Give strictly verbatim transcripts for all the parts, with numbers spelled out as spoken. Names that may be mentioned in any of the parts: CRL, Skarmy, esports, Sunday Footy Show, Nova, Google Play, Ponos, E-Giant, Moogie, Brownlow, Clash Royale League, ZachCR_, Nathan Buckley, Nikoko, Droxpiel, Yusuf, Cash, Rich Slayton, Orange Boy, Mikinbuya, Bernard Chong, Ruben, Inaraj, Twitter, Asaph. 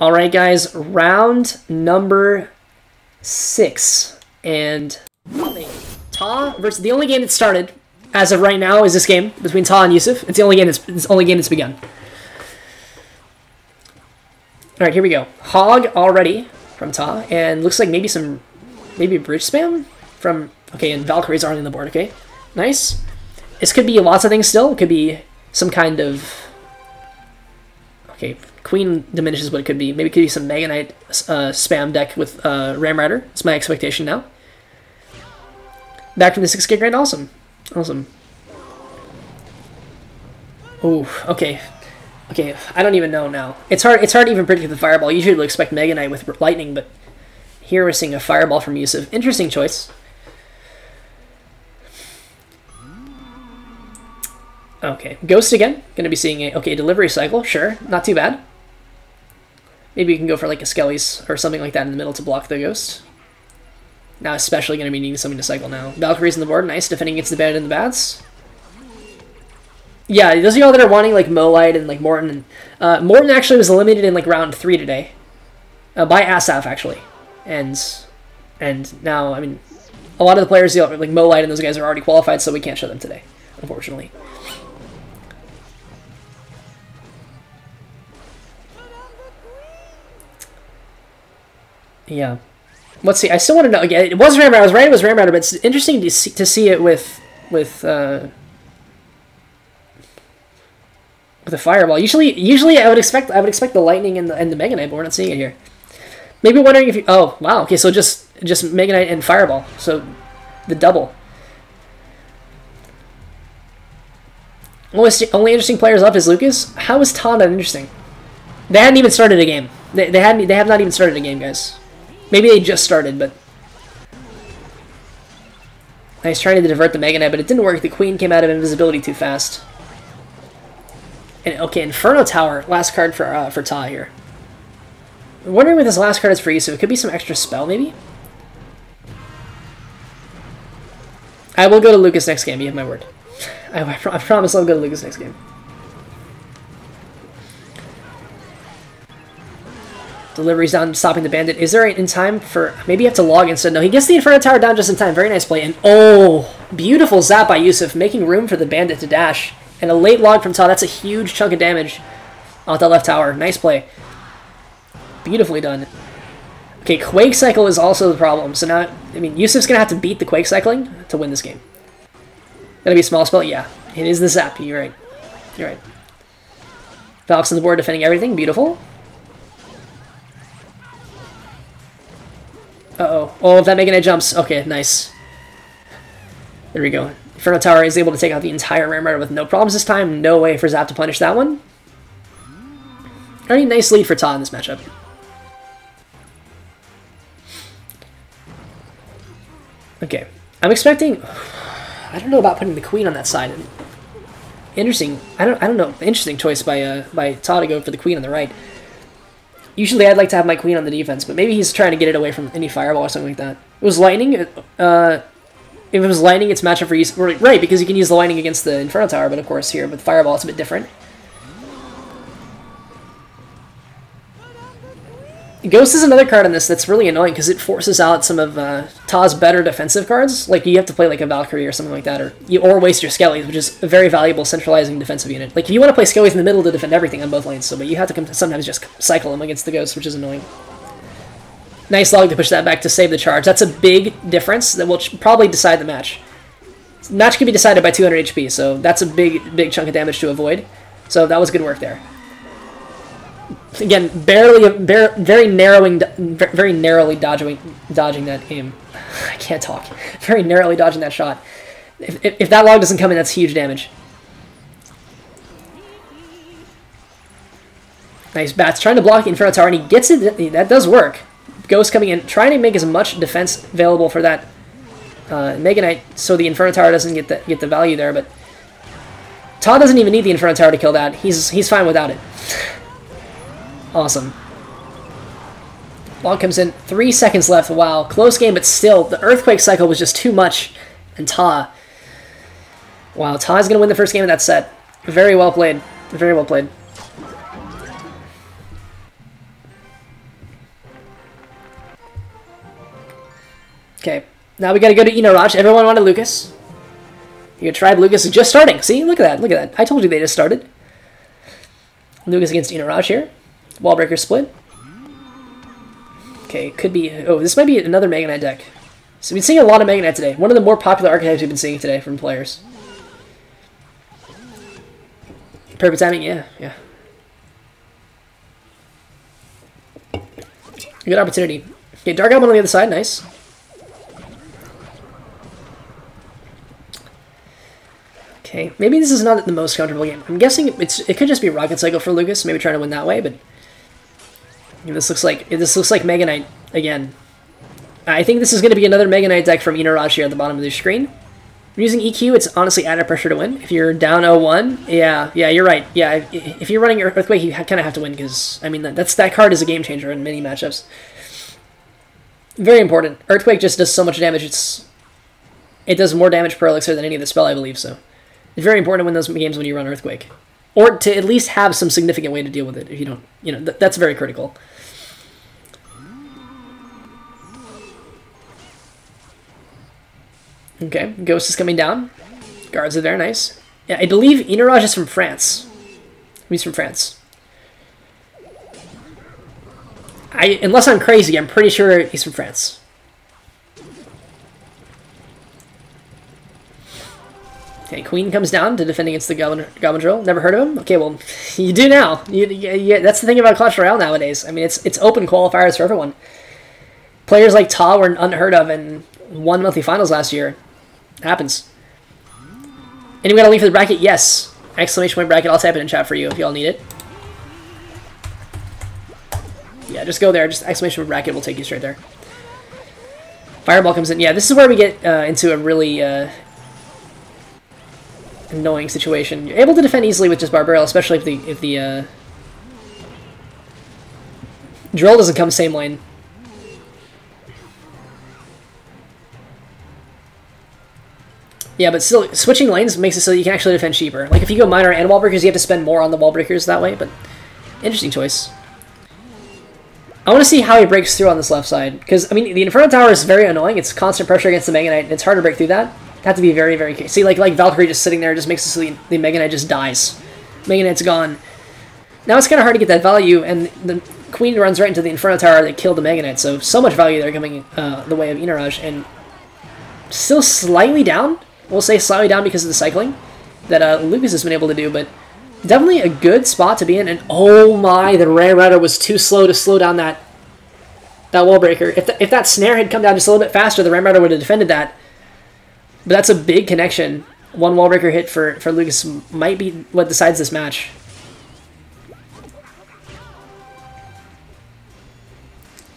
All right, guys, round number six. And Ta versus, the only game that started as of right now is this game between Ta and Yusuf. It's the only game that's, it's the only game that's begun. All right, here we go. Hog already from Ta, and looks like maybe some, maybe bridge spam from, okay, and Valkyries aren't on the board, okay. Nice. This could be lots of things still. It could be some kind of, okay, Queen diminishes what it could be. Maybe it could be some Mega Knight uh, spam deck with uh, Ram Rider. That's my expectation now. Back from the six K grade, awesome. Awesome. Oh, okay. Okay, I don't even know now. It's hard It's hard to even predict the Fireball. You should expect Mega Knight with Lightning, but here we're seeing a Fireball from Yusuf. Interesting choice. Okay, Ghost again. Gonna be seeing a, okay, Delivery Cycle, sure. Not too bad. Maybe you can go for like a Skelly's or something like that in the middle to block the Ghost. Now especially going to be needing something to cycle now. Valkyries on the board, nice. Defending against the bad and the bats. Yeah, those of y'all that are wanting like Molite and like Morton. And, uh, Morton actually was eliminated in like round three today. Uh, by Asaph, actually. And and now, I mean, a lot of the players, you know, like Molite and those guys are already qualified, so we can't show them today, unfortunately. Yeah. Let's see. I still want to know. Again, it was Ram Rider. I was right. It was Ram Rider, but it's interesting to see, to see it with with uh, with a Fireball. Usually, usually I would expect I would expect the Lightning and the, and the Mega Knight, but we're not seeing it here. Maybe wondering if you. Oh wow. Okay. So just just Mega Knight and Fireball. So the double. Only only interesting players up is Lucas. How is Ta not interesting? They hadn't even started a game. They they hadn't they have not even started a game, guys. Maybe they just started, but... I was trying to divert the Mega Knight, but it didn't work. The Queen came out of invisibility too fast. And okay, Inferno Tower, last card for uh, for Ta here. I'm wondering what this last card is for Yusuf. It could be some extra spell, maybe? I will go to Lucas next game, you have my word. I, I, pro I promise I'll go to Lucas next game. Delivery's down, stopping the bandit. Is there in time for... Maybe you have to log instead. No, he gets the Inferno Tower down just in time. Very nice play. And oh, beautiful zap by Yusuf, making room for the bandit to dash. And a late log from Ta. That's a huge chunk of damage off that left tower. Nice play. Beautifully done. Okay, Quake Cycle is also the problem. So now, I mean, Yusuf's going to have to beat the Quake Cycling to win this game. Going to be a small spell? Yeah. It is the zap. You're right. You're right. Valk's on the board defending everything. Beautiful. Uh-oh. Oh, if that Mega Knight jumps. Okay, nice. There we go. Inferno Tower is able to take out the entire Ram Rider with no problems this time. No way for Zap to punish that one. Already nice lead for Ta in this matchup. Okay. I'm expecting... I don't know about putting the Queen on that side. Interesting. I don't I don't know. Interesting choice by, uh, by Ta to go for the Queen on the right. Usually I'd like to have my Queen on the defense, but maybe he's trying to get it away from any Fireball or something like that. It was Lightning. Uh, if it was Lightning, it's matchup for use. Right, because you can use the Lightning against the Inferno Tower, but of course here with Fireball, it's a bit different. Ghost is another card in this that's really annoying because it forces out some of uh, Ta's better defensive cards. Like you have to play like a Valkyrie or something like that, or you or waste your Skellies, which is a very valuable centralizing defensive unit. Like if you want to play Skellies in the middle to defend everything on both lanes, so but you have to sometimes just cycle them against the Ghost, which is annoying. Nice log to push that back to save the charge. That's a big difference that will probably decide the match. Match can be decided by two hundred H P, so that's a big, big chunk of damage to avoid. So that was good work there. Again, barely, bar very narrowing, very narrowly dodging, dodging that aim. I can't talk. Very narrowly dodging that shot. If, if, if that log doesn't come in, that's huge damage. Nice bats, trying to block the Inferno Tower, and he gets it. That does work. Ghost coming in, trying to make as much defense available for that uh, Mega Knight, so the Inferno Tower doesn't get the get the value there. But Ta doesn't even need the Inferno Tower to kill that. He's he's fine without it. Awesome. Log comes in. Three seconds left. Wow. Close game, but still, the Earthquake Cycle was just too much. And Ta. Wow. Ta's going to win the first game of that set. Very well played. Very well played. Okay, now we gotta go to Inaraj. Everyone wanted Lucas. Your tribe Lucas is just starting. See, look at that, look at that. I told you they just started. Lucas against Inaraj here. Wallbreaker split. Okay, could be... Oh, this might be another Mega Knight deck. So we've been seeing a lot of Mega Knight today. One of the more popular archetypes we've been seeing today from players. Perfect timing, yeah, yeah. Good opportunity. Okay, Dark Elm on the other side, nice. Okay, maybe this is not the most comfortable game. I'm guessing it's it could just be Rocket Cycle for Lucas, maybe trying to win that way, but this looks like this looks like Mega Knight again. I think this is going to be another Mega Knight deck from Inaraj here at the bottom of the screen. Using E Q, it's honestly added pressure to win. If you're down zero one, yeah, yeah, you're right. Yeah, if, if you're running Earthquake, you kind of have to win because, I mean, that's that card is a game changer in many matchups. Very important. Earthquake just does so much damage. It's it does more damage per elixir than any other spell, I believe. So it's very important to win those games when you run Earthquake, or to at least have some significant way to deal with it. If you don't, you know, th that's very critical. Okay, Ghost is coming down. Guards are there, nice. Yeah, I believe Inaraj is from France. He's from France. I, unless I'm crazy, I'm pretty sure he's from France. Okay, Queen comes down to defend against the Goblin, Goblin Drill. Never heard of him? Okay, well, you do now. You, you, you, that's the thing about Clash Royale nowadays. I mean, it's it's open qualifiers for everyone. Players like Ta were unheard of and won monthly finals last year. Happens. Anyone got a link for the bracket? Yes! Exclamation point bracket. I'll type it in chat for you if y'all need it. Yeah, just go there. Just exclamation point bracket will take you straight there. Fireball comes in. Yeah, this is where we get uh, into a really uh, annoying situation. You're able to defend easily with just Barbarella, especially if the if the uh, drill doesn't come same lane. Yeah, but still, switching lanes makes it so that you can actually defend cheaper. Like, if you go Miner and Wallbreakers, you have to spend more on the Wallbreakers that way, but interesting choice. I want to see how he breaks through on this left side, because, I mean, the Inferno Tower is very annoying. It's constant pressure against the Mega Knight, and it's hard to break through that. Have to be very, very... See, like, like Valkyrie just sitting there just makes it so the, the Mega Knight just dies. Mega Knight's gone. Now it's kind of hard to get that value, and the Queen runs right into the Inferno Tower that killed the Mega Knight, so so much value there coming uh, the way of Inaraj, and still slightly down... We'll say slightly down because of the cycling that uh, Lucas has been able to do, but definitely a good spot to be in. And oh my, the Ray Rider was too slow to slow down that that wall breaker. If, th if that snare had come down just a little bit faster, the Ray Rider would have defended that. But that's a big connection. One wall breaker hit for, for Lucas might be what decides this match.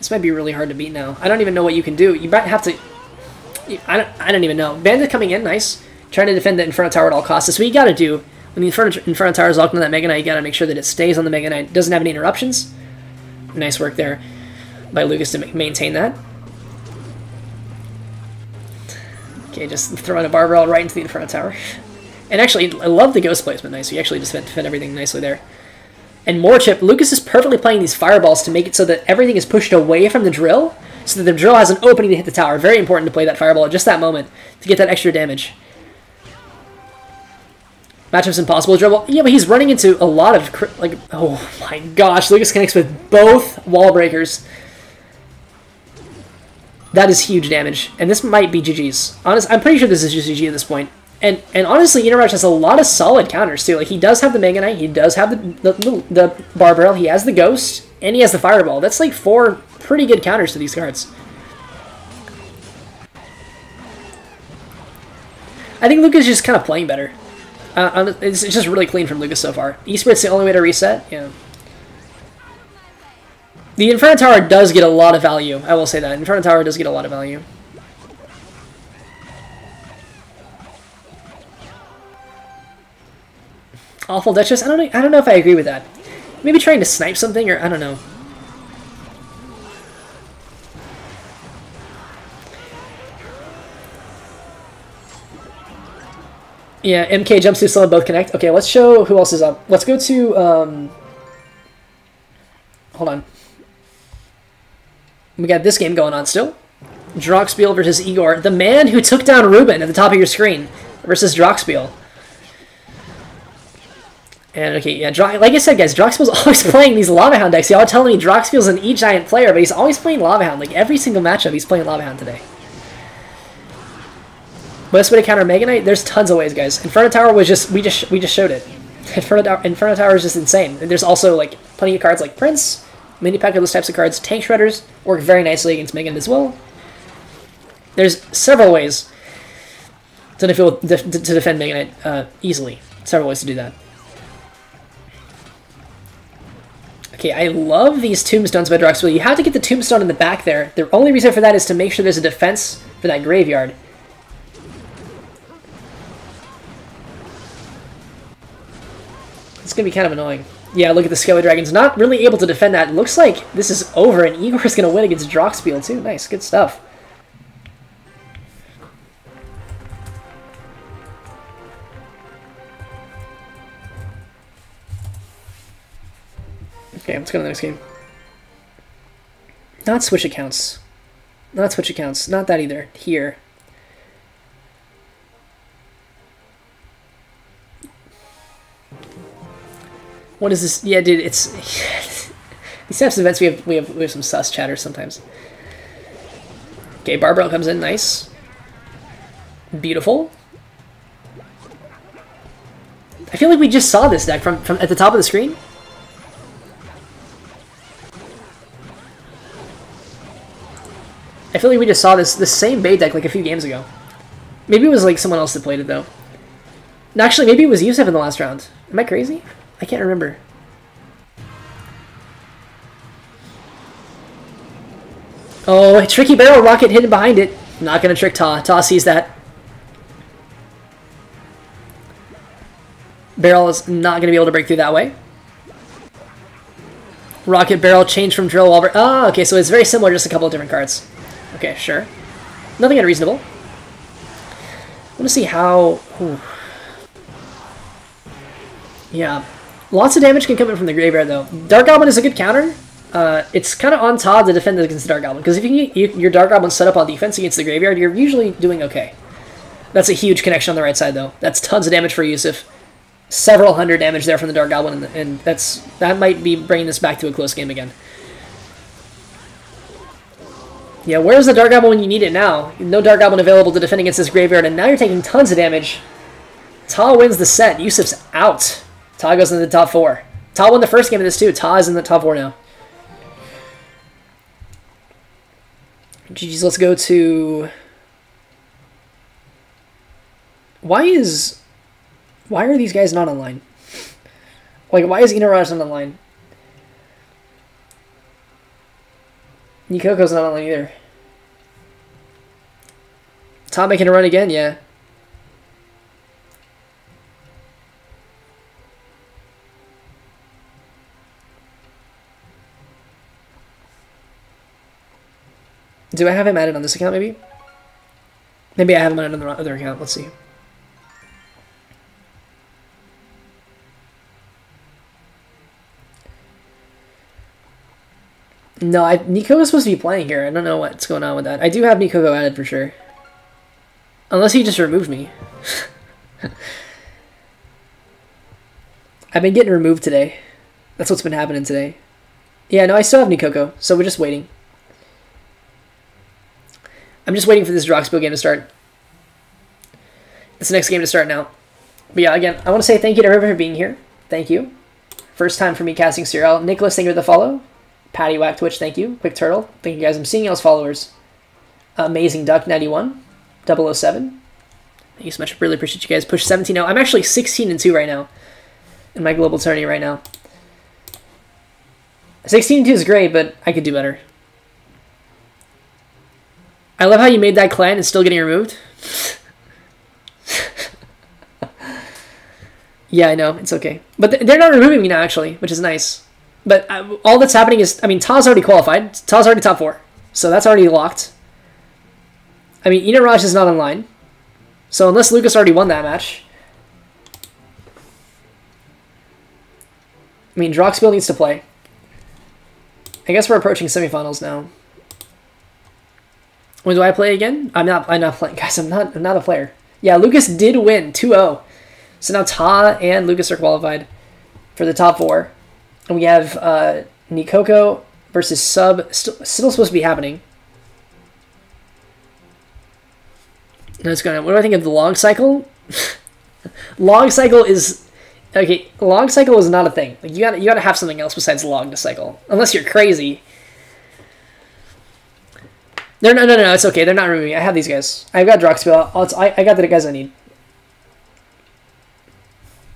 This might be really hard to beat now. I don't even know what you can do. You might have to... I don't, I don't even know. Bandit coming in, nice. Trying to defend the Inferno Tower at all costs. That's what you gotta do. When the Inferno, Inferno Tower is locked on that Mega Knight, you gotta make sure that it stays on the Mega Knight. Doesn't have any interruptions. Nice work there by Lucas to maintain that. Okay, just throwing a Barbarella right into the Inferno Tower. And actually, I love the Ghost placement, nice. You actually just defend everything nicely there. And more chip. Lucas is perfectly playing these fireballs to make it so that everything is pushed away from the drill, so that the drill has an opening to hit the tower. Very important to play that fireball at just that moment to get that extra damage. Matchup's impossible. Dribble. Yeah, but he's running into a lot of... Cri like, oh my gosh. Lucas connects with both wall breakers. That is huge damage. And this might be G G's. Honest, I'm pretty sure this is just G G at this point. And and honestly, Inaraj has a lot of solid counters, too. Like, he does have the Mega Knight, he does have the, the, the Barbarel, he has the Ghost, and he has the Fireball. That's like four pretty good counters to these cards. I think Lucas is just kind of playing better. Uh, it's just really clean from Lucas so far. Esport's the only way to reset, yeah. The Inferno Tower does get a lot of value, I will say that. Inferno Tower does get a lot of value. Awful Duchess. I don't. Know, I don't know if I agree with that. Maybe trying to snipe something, or I don't know. Yeah, M K jumps too slow and both connect. Okay, let's show who else is up. Let's go to. Um, hold on. We got this game going on still. Droxpiel versus Igor. The man who took down Ruben at the top of your screen versus Droxpiel. And okay, yeah, Dro like I said, guys, Droxpiel's always playing these Lava Hound decks. Y'all telling me Droxpiel's an E-Giant player, but he's always playing Lava Hound. Like, every single matchup, he's playing Lava Hound today. Best way to counter Mega Knight? There's tons of ways, guys. Inferno Tower was just, we just we just showed it. Inferno Tower, Inferno Tower is just insane. And there's also, like, plenty of cards like Prince, mini pack of those types of cards. Tank Shredders work very nicely against Mega Knight as well. There's several ways to, defeat, to, to defend Mega Knight uh, easily. Several ways to do that. Okay, I love these tombstones by Droxpiel. You have to get the tombstone in the back there. The only reason for that is to make sure there's a defense for that graveyard. It's going to be kind of annoying. Yeah, look at the Skelly Dragons. Not really able to defend that. Looks like this is over, and Igor's going to win against Droxpiel, too. Nice, good stuff. Okay, let's go to the next game. Not Switch accounts. Not Switch accounts. Not that either. Here. What is this? Yeah, dude, it's... These types of events, we have, we have we have some sus chatter sometimes. Okay, Barbaro comes in. Nice. Beautiful. I feel like we just saw this deck from, from at the top of the screen. I feel like we just saw this the same Bay deck like a few games ago. Maybe it was like someone else that played it though. No, actually, maybe it was Yusuf in the last round. Am I crazy? I can't remember. Oh, a tricky barrel rocket hidden behind it. Not gonna trick Ta. Ta sees that. Barrel is not gonna be able to break through that way. Rocket barrel change from drill walber. Ah, okay, so it's very similar, just a couple of different cards. Okay, sure. Nothing unreasonable. I want to see how... Ooh. Yeah. Lots of damage can come in from the graveyard, though. Dark Goblin is a good counter. Uh, it's kind of on top to defend against the Dark Goblin, because if you can get your Dark Goblin set up on defense against the graveyard, you're usually doing okay. That's a huge connection on the right side, though. That's tons of damage for Yusuf. Several hundred damage there from the Dark Goblin, and, and that's that might be bringing this back to a close game again. Yeah, where's the Dark Goblin when you need it now? No Dark Goblin available to defend against this graveyard, and now you're taking tons of damage. Ta wins the set. Yusuf's out. Ta goes into the top four. Ta won the first game of this too. Ta is in the top four now. G G's, let's go to... Why is... Why are these guys not online? Like, why is Inaraj not online? Nikoko's not online either. Ta making a run again, yeah. Do I have him added on this account, maybe? Maybe I have him added on the other account. Let's see. No, I, Nikoko's supposed to be playing here. I don't know what's going on with that. I do have Nikoko added for sure. Unless he just removed me. I've been getting removed today. That's what's been happening today. Yeah, no, I still have Nikoko, so we're just waiting. I'm just waiting for this Droxpiel game to start. It's the next game to start now. But yeah, again, I want to say thank you to everyone for being here. Thank you. First time for me casting Serial. Nicholas, thank you for the follow. Patty Whack Twitch, thank you. Quick Turtle, thank you guys. I'm seeing y'all's followers. Amazing Duck ninety-one, double oh seven. Thank you so much. Really appreciate you guys. Push seventeen oh. I'm actually sixteen and two right now in my global tourney right now. sixteen and two is great, but I could do better. I love how you made that clan and still getting removed. Yeah, I know. It's okay. But they're not removing me now, actually, which is nice. But all that's happening is, I mean, Ta's already qualified. Ta's already top four. So that's already locked. I mean, Inaraj is not online. So unless Lucas already won that match. I mean, Droxpiel needs to play. I guess we're approaching semifinals now. When do I play again? I'm not. I'm not playing, guys. I'm not. I'm not a player. Yeah, Lucas did win two zero. So now Ta and Lucas are qualified for the top four, and we have uh, Nikoko versus Sub still, still supposed to be happening. That's gonna. What do I think of the long cycle? Long cycle is okay. Long cycle is not a thing. Like you got. You got to have something else besides long to cycle, unless you're crazy. No, no, no, no, it's okay. They're not removing me. I have these guys. I've got Droxpiel. I, I got the guys I need.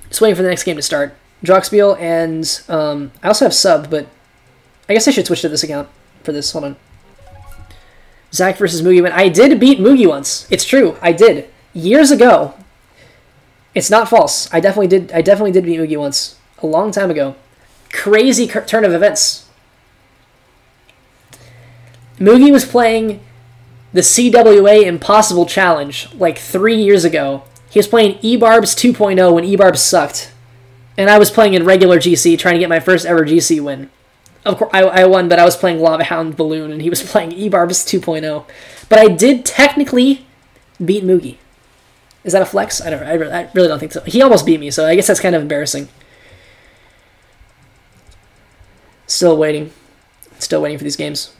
Just waiting for the next game to start. Droxpiel and... Um, I also have Sub, but... I guess I should switch to this account for this. Hold on. Zach versus Moogie win. I did beat Moogie once. It's true. I did. Years ago. It's not false. I definitely did I definitely did beat Moogie once. A long time ago. Crazy turn of events. Moogie was playing the C W A Impossible Challenge like three years ago. He was playing eBarbs two point oh when eBarbs sucked. And I was playing in regular G C trying to get my first ever G C win. Of course, I, I won, but I was playing Lava Hound Balloon and he was playing eBarbs two point oh. But I did technically beat Moogie. Is that a flex? I don't. I really, I really don't think so. He almost beat me, so I guess that's kind of embarrassing. Still waiting. Still waiting for these games.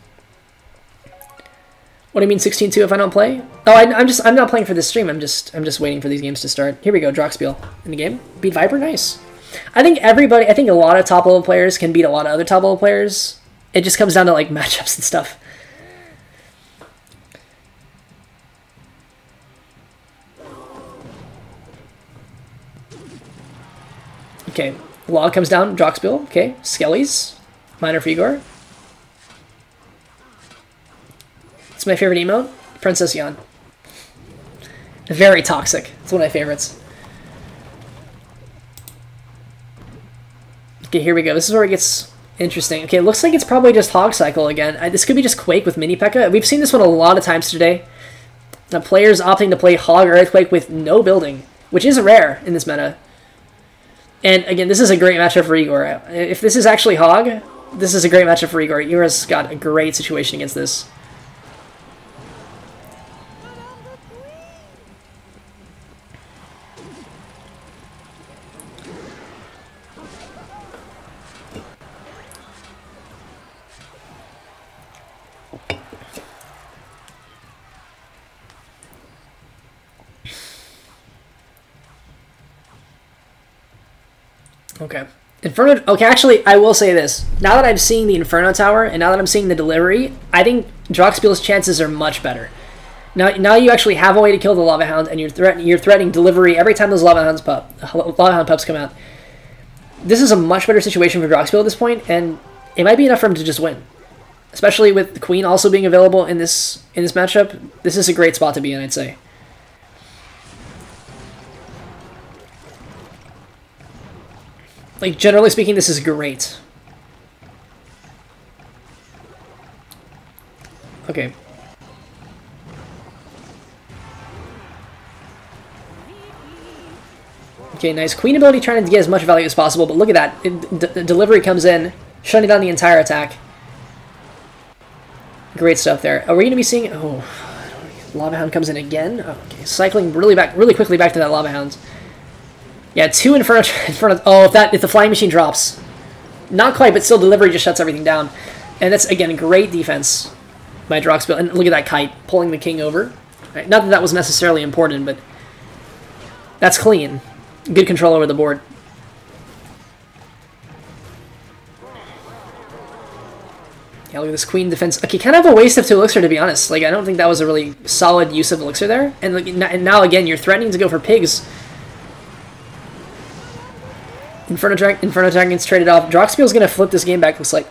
What do you mean sixteen two if I don't play? Oh, I, I'm just I'm not playing for this stream. I'm just I'm just waiting for these games to start. Here we go, Droxpiel in the game. Beat Viper, nice. I think everybody, I think a lot of top level players can beat a lot of other top level players. It just comes down to like matchups and stuff. Okay, Log comes down, Droxpiel. Okay, Skellies, minor for Igor. It's my favorite emote, Princess Yan. Very toxic. It's one of my favorites. Okay, here we go. This is where it gets interesting. Okay, it looks like it's probably just Hog Cycle again. I, this could be just Quake with Mini P E K K A. We've seen this one a lot of times today. The players opting to play Hog Earthquake with no building, which is rare in this meta. And again, this is a great matchup for Igor. If this is actually Hog, this is a great matchup for Igor. Igor's got a great situation against this. Okay. Inferno... Okay, actually, I will say this. Now that I'm seeing the Inferno Tower, and now that I'm seeing the delivery, I think Droxpiel's chances are much better. Now now you actually have a way to kill the Lava Hound, and you're, threat you're threatening delivery every time those Lava, Hounds pup, Lava Hound pups come out. This is a much better situation for Droxpiel at this point, and it might be enough for him to just win. Especially with the Queen also being available in this, in this matchup, this is a great spot to be in, I'd say. Like, generally speaking, this is great. Okay. Okay, nice. Queen ability trying to get as much value as possible, but look at that. It, d the delivery comes in, shutting down the entire attack. Great stuff there. Are we going to be seeing... Oh, Lava Hound comes in again. Okay, cycling really back, really quickly back to that Lava Hound. Yeah, two Inferno... Inferno oh, if, that, if the Flying Machine drops. Not quite, but still delivery just shuts everything down. And that's, again, great defense by Droxpiel. And look at that kite, pulling the king over. Right, not that that was necessarily important, but that's clean. Good control over the board. Yeah, look at this queen defense. Okay, kind of a waste of two elixir, to be honest. Like, I don't think that was a really solid use of elixir there. And, like, and now, again, you're threatening to go for pigs... Inferno, Dra Inferno Dragon's traded off. Droxpiel's going to flip this game back, looks like.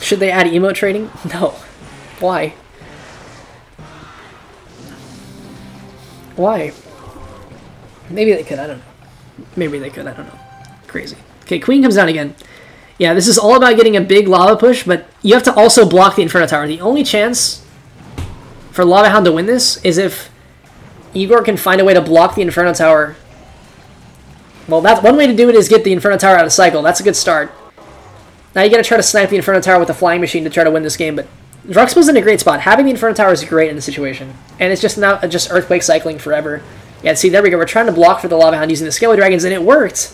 Should they add emote trading? No. Why? Why? Maybe they could, I don't know. Maybe they could, I don't know. Crazy. Okay, Queen comes down again. Yeah, this is all about getting a big lava push, but you have to also block the Inferno Tower. The only chance for Lava Hound to win this is if Igor can find a way to block the Inferno Tower. Well, that's one way to do it is get the Inferno Tower out of cycle. That's a good start. Now you gotta try to snipe the Inferno Tower with the Flying Machine to try to win this game, but Droxpiel's in a great spot. Having the Inferno Tower is great in the situation. And it's just now just Earthquake cycling forever. Yeah, see, there we go. We're trying to block for the Lava Hound using the Scaly Dragons, and it worked!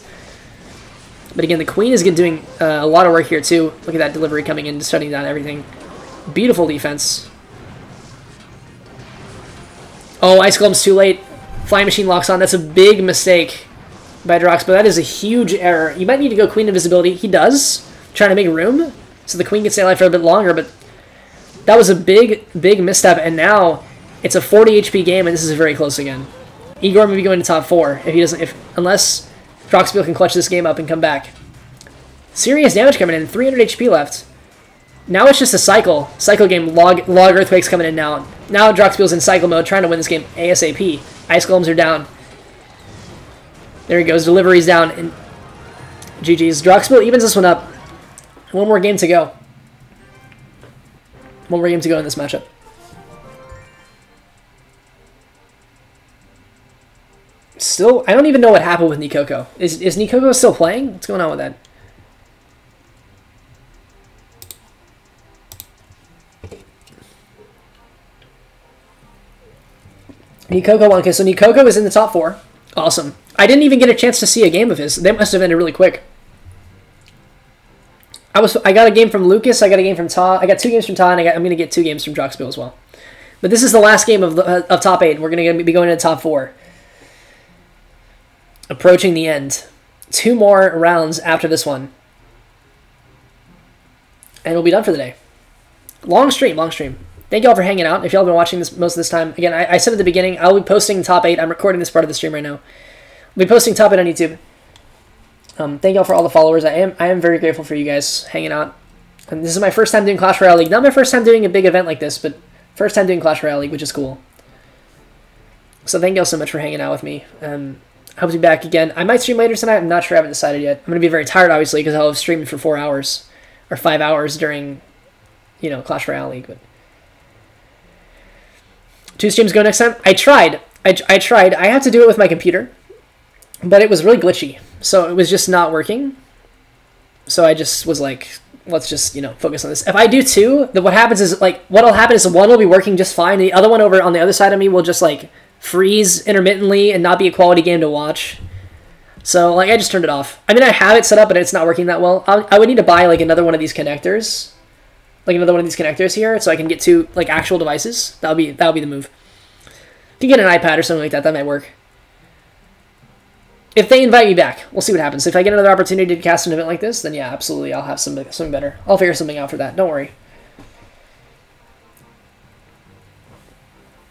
But again, the Queen is doing uh, a lot of work here, too. Look at that delivery coming in, shutting down everything. Beautiful defense. Oh, Ice Golem's too late. Flying Machine locks on. That's a big mistake by Droxpiel, but that is a huge error. You might need to go Queen Invisibility. He does. Trying to make room, so the Queen can stay alive for a bit longer, but that was a big, big misstep, and now it's a forty H P game, and this is very close again. Igor may be going to top four if he doesn't, if unless Droxpiel can clutch this game up and come back. Serious damage coming in, three hundred H P left. Now it's just a cycle, cycle game. Log, log earthquakes coming in now. Now Droxpiel's in cycle mode, trying to win this game ASAP. Ice Golems are down. There he goes, delivery's down, and G G's. Droxpiel evens this one up. One more game to go. One more game to go in this matchup. Still, I don't even know what happened with Nikoko. Is, is Nikoko still playing? What's going on with that? Nikoko won. Okay, so Nikoko is in the top four. Awesome. I didn't even get a chance to see a game of his. They must have ended really quick. I was I got a game from Lucas, I got a game from Ta, I got two games from Ta, and I got, I'm going to get two games from Droxpiel as well. But this is the last game of, the, uh, of top eight. We're going to be going to the top four. Approaching the end. Two more rounds after this one. And we'll be done for the day. Long stream, long stream. Thank y'all for hanging out. If y'all have been watching this most of this time, again, I, I said at the beginning, I'll be posting top eight. I'm recording this part of the stream right now. I'll be posting top eight on YouTube. Um, thank y'all for all the followers. I am I am very grateful for you guys hanging out. And this is my first time doing Clash Royale League. Not my first time doing a big event like this, but first time doing Clash Royale League, which is cool. So thank y'all so much for hanging out with me. Um, I hope to be back again. I might stream later tonight. I'm not sure. I haven't decided yet. I'm going to be very tired, obviously, because I'll have streamed for four hours or five hours during, you know, Clash Royale League. But two streams go next time. I tried. I, I tried. I had to do it with my computer, but it was really glitchy. So it was just not working. So I just was like, let's just, you know, focus on this. If I do two, then what happens is, like, what'll happen is one will be working just fine. The other one over on the other side of me will just, like, freeze intermittently and not be a quality game to watch. So, like, I just turned it off. I mean, I have it set up, but it's not working that well. I'll, I would need to buy, like, another one of these connectors. Like, another one of these connectors here so I can get to, like, actual devices. That'll be, that'll be the move. If you get an iPad or something like that, that might work. If they invite me back, we'll see what happens. If I get another opportunity to cast an event like this, then yeah, absolutely, I'll have some, something better. I'll figure something out for that. Don't worry.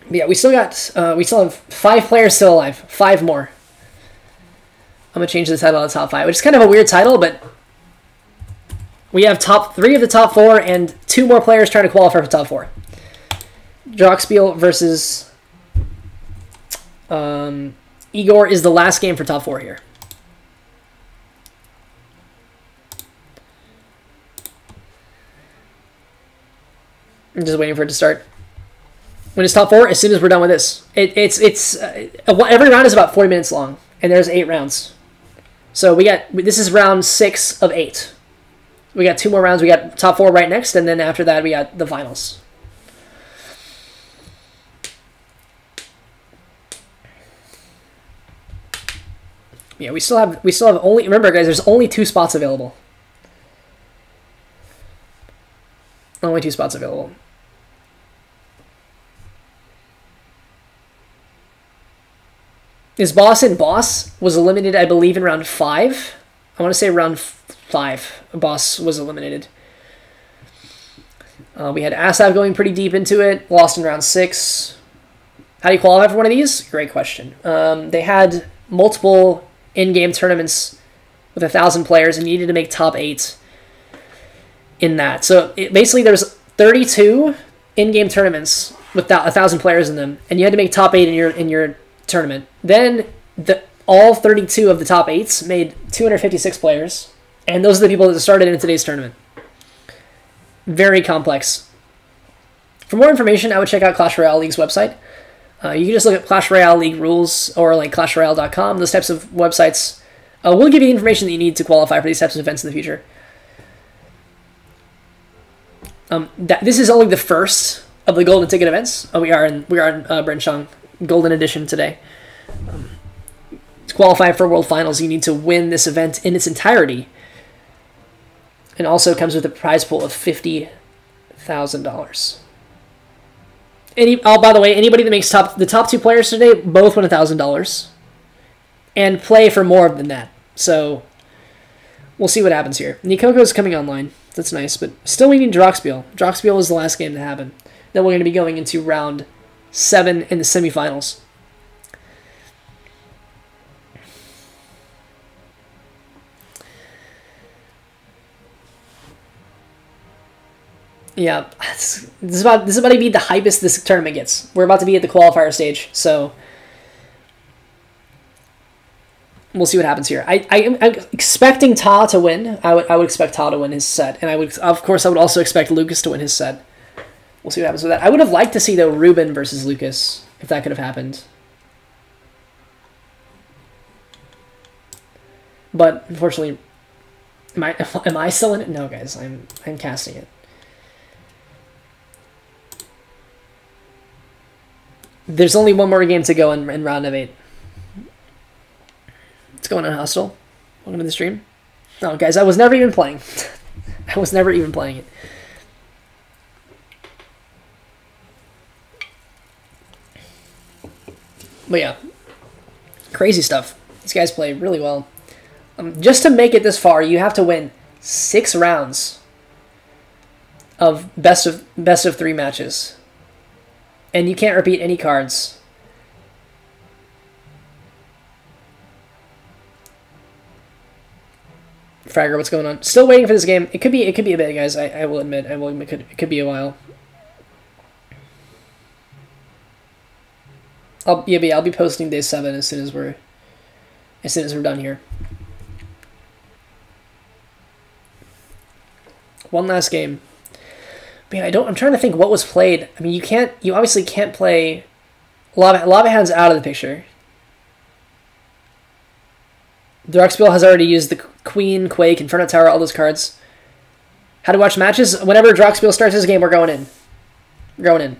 But yeah, we still got, uh, we still have five players still alive. Five more. I'm going to change the title to Top five, which is kind of a weird title, but we have top three of the top four and two more players trying to qualify for Top four. Droxpiel versus... Um... Igor is the last game for top four here. I'm just waiting for it to start. When it's top four, as soon as we're done with this, it, it's it's uh, every round is about forty minutes long, and there's eight rounds. So we got this is round six of eight. We got two more rounds. We got top four right next, and then after that we got the finals. Yeah, we still have we still have only remember guys, there's only two spots available. Only two spots available. His boss in boss was eliminated, I believe, in round five. I want to say round five. Boss was eliminated. Uh, we had Asaph going pretty deep into it, lost in round six. How do you qualify for one of these? Great question. Um, they had multiple in-game tournaments with a thousand players and needed to make top eight in that. So it, basically there's thirty-two in-game tournaments with a thousand players in them, and you had to make top eight in your in your tournament. Then the, all thirty-two of the top eights made two hundred fifty-six players, and those are the people that started in today's tournament. Very complex. For more information, I would check out Clash Royale League's website. Uh, you can just look at Clash Royale League rules or like clash royale dot com, those types of websites. Uh, we'll give you the information that you need to qualify for these types of events in the future. Um, that this is only the first of the golden ticket events. Oh, we are in we are in uh, Bernard Chong golden edition today. Um, to qualify for World Finals, you need to win this event in its entirety. It also comes with a prize pool of fifty thousand dollars. Any oh, by the way, anybody that makes top the top two players today both win a thousand dollars, and play for more than that. So we'll see what happens here. Nikoko is coming online. That's nice, but still we need Droxpiel. Droxpiel was the last game to happen. Then we're going to be going into round seven in the semifinals. Yeah, this is about this is about to be the hypest this tournament gets. We're about to be at the qualifier stage, so we'll see what happens here. I, I am I'm expecting Ta to win. I would I would expect Ta to win his set, and I would of course I would also expect Lucas to win his set. We'll see what happens with that. I would have liked to see though Ruben versus Lucas if that could have happened, but unfortunately, am I am I still in it? No, guys, I'm I'm casting it. There's only one more game to go in, in round of eight. What's going on, Hostile? Welcome to the stream. No, oh, guys, I was never even playing. I was never even playing it. But yeah, crazy stuff. These guys play really well. Um, just to make it this far, you have to win six rounds of best of best of three matches. And you can't repeat any cards. Fragger, what's going on? Still waiting for this game. It could be, it could be a bit, guys. I, I will admit. I will admit. It could, it could be a while. I'll yeah, yeah. I'll be posting day seven as soon as we're, as soon as we're done here. One last game. Man, I don't. I'm trying to think what was played. I mean, you can't. You obviously can't play. Lava, Lava Hand's out of the picture. Droxpiel has already used the Queen, Quake, Inferno Tower, all those cards. How to watch matches? Whenever Droxpiel starts his game, we're going in. We're going in.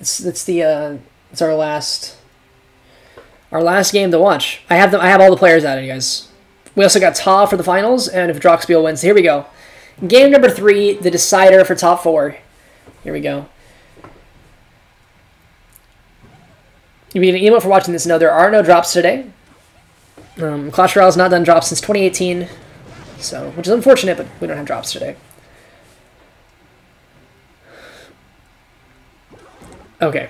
It's that's the. Uh, it's our last. Our last game to watch. I have them. I have all the players out, you guys. We also got Ta for the finals, and if Droxpiel wins, here we go. Game number three, the decider for top four. Here we go. You need an emote for watching this. No, there are no drops today. Um, Clash Royale has not done drops since twenty eighteen, so which is unfortunate, but we don't have drops today. Okay.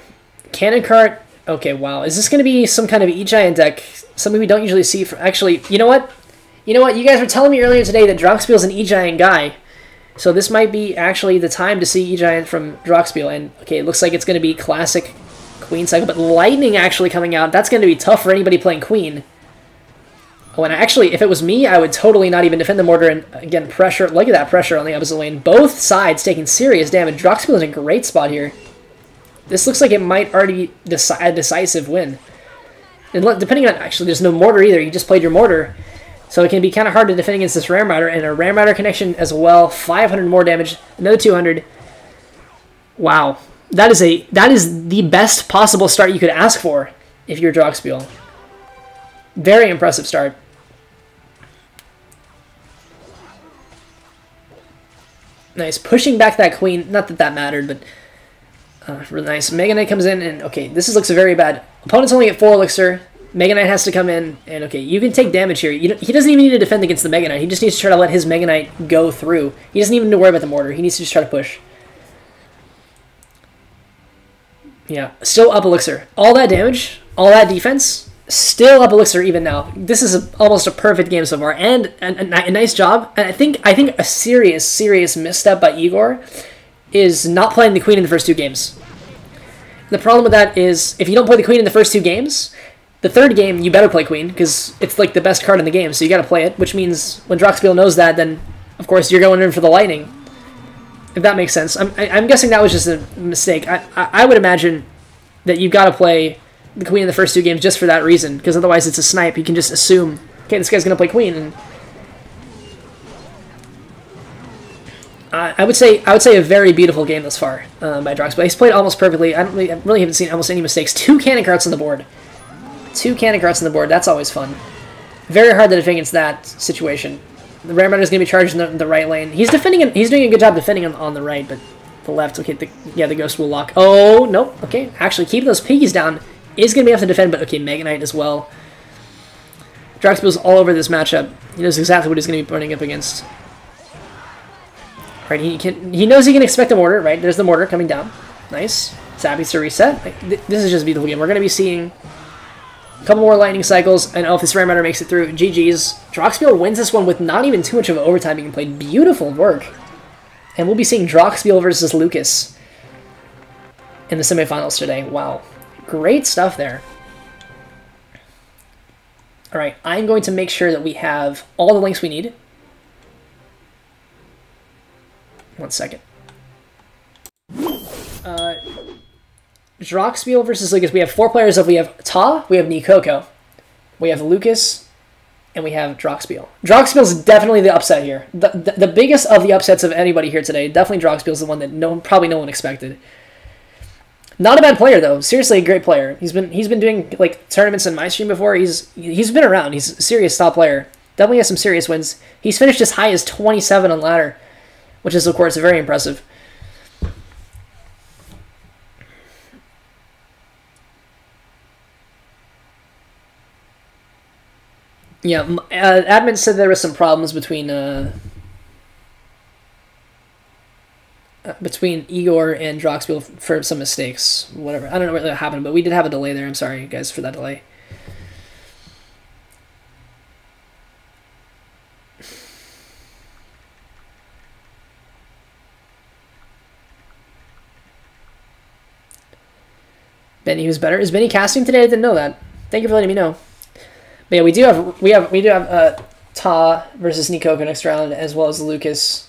Cannon Cart. Okay, wow. Is this going to be some kind of E-Giant deck? Something we don't usually see from... Actually, you know what? You know what? You guys were telling me earlier today that Droxpiel's an E-Giant guy. So this might be actually the time to see E-Giant from Droxpiel. And, okay, it looks like it's going to be classic Queen cycle. But Lightning actually coming out, that's going to be tough for anybody playing Queen. Oh, and actually, if it was me, I would totally not even defend the Mortar. And, again, pressure. Look at that pressure on the opposite lane. Both sides taking serious damage. Droxpiel's in a great spot here. This looks like it might already be a decisive win. And depending on... Actually, there's no Mortar either. You just played your Mortar. So it can be kind of hard to defend against this Ram Rider, and a Ram Rider connection as well. five hundred more damage, another two hundred. Wow, that is a that is the best possible start you could ask for if you're Droxpiel. Very impressive start. Nice, pushing back that Queen. Not that that mattered, but uh, really nice. Mega Knight comes in, and okay, this looks very bad. Opponent's only at four elixir. Mega Knight has to come in, and okay, you can take damage here. You don't, he doesn't even need to defend against the Mega Knight. He just needs to try to let his Mega Knight go through. He doesn't even need to worry about the Mortar. He needs to just try to push. Yeah, still up elixir. All that damage, all that defense, still up elixir even now. This is a, almost a perfect game so far, and a, a, a nice job. And I think I think a serious, serious misstep by Igor is not playing the Queen in the first two games. The problem with that is if you don't play the Queen in the first two games, the third game, you better play Queen, because it's like the best card in the game, so you gotta play it, which means when Droxpiel knows that, then, of course, you're going in for the Lightning. If that makes sense. I'm, I, I'm guessing that was just a mistake. I, I, I would imagine that you've gotta play the Queen in the first two games just for that reason, because otherwise it's a snipe. You can just assume, okay, this guy's gonna play Queen, and uh, I would say I would say a very beautiful game thus far um, by Droxpiel. He's played almost perfectly. I don't really, I really haven't seen almost any mistakes. Two cannon carts on the board. Two cannon carts on the board. That's always fun. Very hard to defend against that situation. The Ramrider is going to be charged in the, the right lane. He's defending. He's doing a good job defending on, on the right, but the left. Okay, the, yeah, the Ghost will lock. Oh nope. Okay, actually keeping those piggies down is going to be enough to defend. But okay, Mega Knight as well. Droxpiel's all over this matchup. He knows exactly what he's going to be running up against. Right, he can. He knows he can expect a mortar. Right, there's the mortar coming down. Nice. Zappy's to reset. Like, th this is just a beautiful game. We're going to be seeing a couple more lightning cycles, and oh, if this Ramrider makes it through, G G's. Droxpiel wins this one with not even too much of overtime being played. Beautiful work. And we'll be seeing Droxpiel versus Lucas in the semifinals today. Wow, great stuff there. All right, I'm going to make sure that we have all the links we need. One second. Uh, Droxpiel versus Lucas. We have four players up. We have Ta, we have Nikoko, we have Lucas, and we have Droxpiel. Droxpiel's definitely the upset here. The, the, the biggest of the upsets of anybody here today. Definitely Droxpiel's the one that no probably no one expected. Not a bad player though. Seriously, a great player. He's been he's been doing like tournaments in my stream before. He's he's been around. He's a serious top player. Definitely has some serious wins. He's finished as high as twenty-seven on ladder, which is of course very impressive. Yeah, uh, admin said there were some problems between uh, between Igor and Droxpiel for some mistakes. Whatever, I don't know what really happened, but we did have a delay there. I'm sorry, guys, for that delay. Benny was better. Is Benny casting today? I didn't know that. Thank you for letting me know. But yeah, we do have we have we do have uh, Ta versus Nikoko next round, as well as Lucas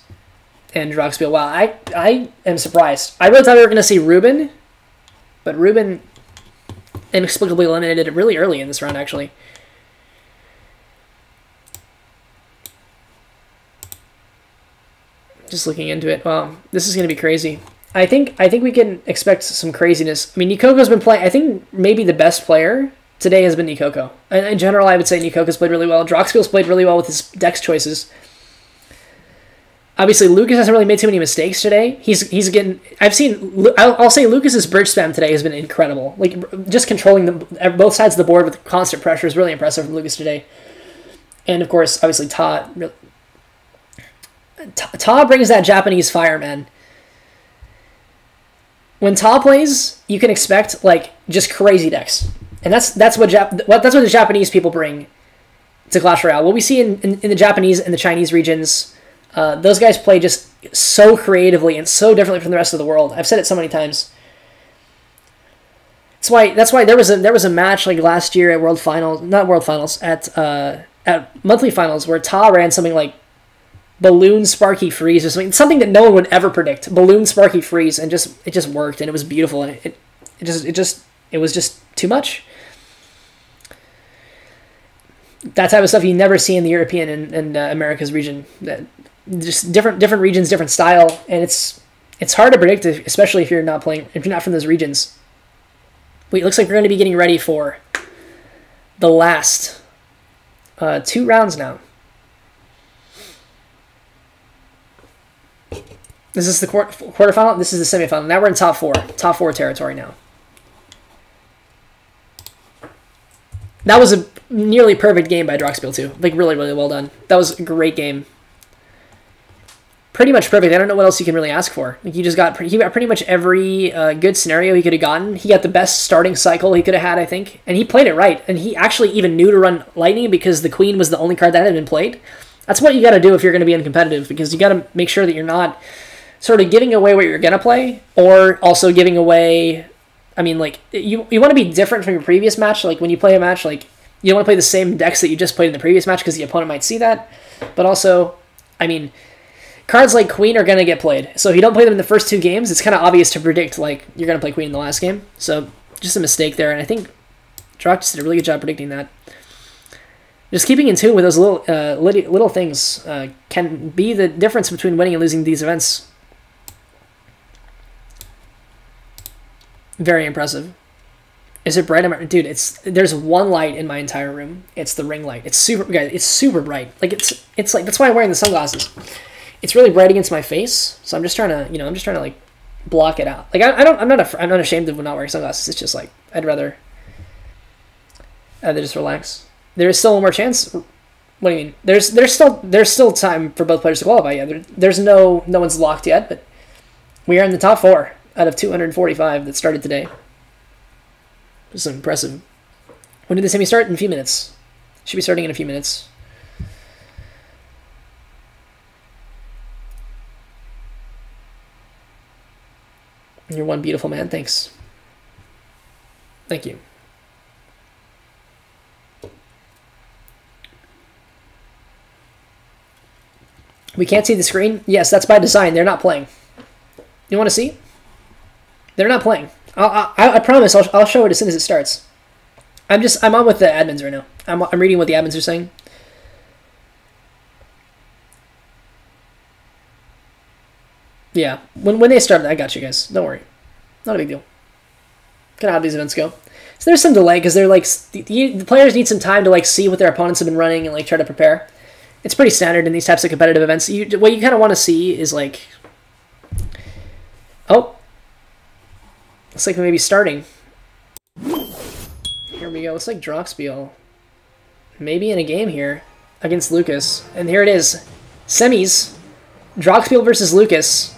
and Droxpiel. Wow, I I am surprised. I really thought we were going to see Ruben, but Ruben inexplicably eliminated it really early in this round, actually. Just looking into it. Wow, this is going to be crazy. I think I think we can expect some craziness. I mean, Nikoko's been playing. I think maybe the best player today has been Nikoko. And in general, I would say Nikoko's played really well. Droxpiel's played really well with his dex choices. Obviously, Lucas hasn't really made too many mistakes today. He's he's getting. I've seen. I'll, I'll say Lucas's bridge spam today has been incredible. Like just controlling the both sides of the board with constant pressure is really impressive from Lucas today. And of course, obviously, Ta. Ta, Ta brings that Japanese fire, man. When Ta plays, you can expect like just crazy decks, and that's that's what Jap that's what the Japanese people bring to Clash Royale. What we see in, in, in the Japanese and the Chinese regions, uh, those guys play just so creatively and so differently from the rest of the world. I've said it so many times. That's why that's why there was a there was a match like last year at World Finals, not World Finals at uh, at monthly finals where Ta ran something like Balloon Sparky Freeze or something, something that no one would ever predict. Balloon Sparky Freeze, and just it just worked, and it was beautiful, and it, it just it just it was just too much. That type of stuff you never see in the European and, and uh, America's region. That just different different regions, different style, and it's it's hard to predict, especially if you're not playing if you're not from those regions. Wait, it looks like we're going to be getting ready for the last uh, two rounds now. This is the quarter quarterfinal. This is the semifinal. Now we're in top four, top four territory now. That was a nearly perfect game by Droxpiel too. Like really, really well done. That was a great game. Pretty much perfect. I don't know what else you can really ask for. Like you just got pretty, he got pretty much every uh, good scenario he could have gotten. He got the best starting cycle he could have had, I think, and he played it right. And he actually even knew to run lightning because the queen was the only card that had been played. That's what you got to do if you're going to be uncompetitive, because you got to make sure that you're not sort of giving away what you're going to play, or also giving away, I mean, like, you, you want to be different from your previous match. Like, when you play a match, like, you don't want to play the same decks that you just played in the previous match because the opponent might see that. But also, I mean, cards like Queen are going to get played. So if you don't play them in the first two games, it's kind of obvious to predict, like, you're going to play Queen in the last game. So just a mistake there, and I think Drox did a really good job predicting that. Just keeping in tune with those little uh, little things uh, can be the difference between winning and losing these events. Very impressive. Is it bright? Dude, it's there's one light in my entire room. It's the ring light. It's super, guys. It's super bright. Like it's it's like that's why I'm wearing the sunglasses. It's really bright against my face, so I'm just trying to you know I'm just trying to like block it out. Like I, I don't I'm not a, I'm not ashamed of not wearing sunglasses. It's just like I'd rather either just relax. There is still one more chance. What do you mean? There's there's still there's still time for both players to qualify. Yeah, there, there's no no one's locked yet, but we are in the top four out of two hundred forty-five that started today. This is impressive. When did the semi start? In a few minutes. Should be starting in a few minutes. You're one beautiful man. Thanks. Thank you. We can't see the screen? Yes, that's by design. They're not playing. You want to see? They're not playing. I'll, I, I promise I'll, I'll show it as soon as it starts. I'm just, I'm on with the admins right now. I'm, I'm reading what the admins are saying. Yeah, when, when they started, I got you guys. Don't worry. Not a big deal. Kind of how these events go. So there's some delay because they're like, the, the players need some time to like see what their opponents have been running and like try to prepare. It's pretty standard in these types of competitive events. You, what you kind of want to see is like, oh, looks like we may be starting. Here we go. Looks like Droxpiel. Maybe in a game here against Lucas. And here it is. Semis. Droxpiel versus Lucas.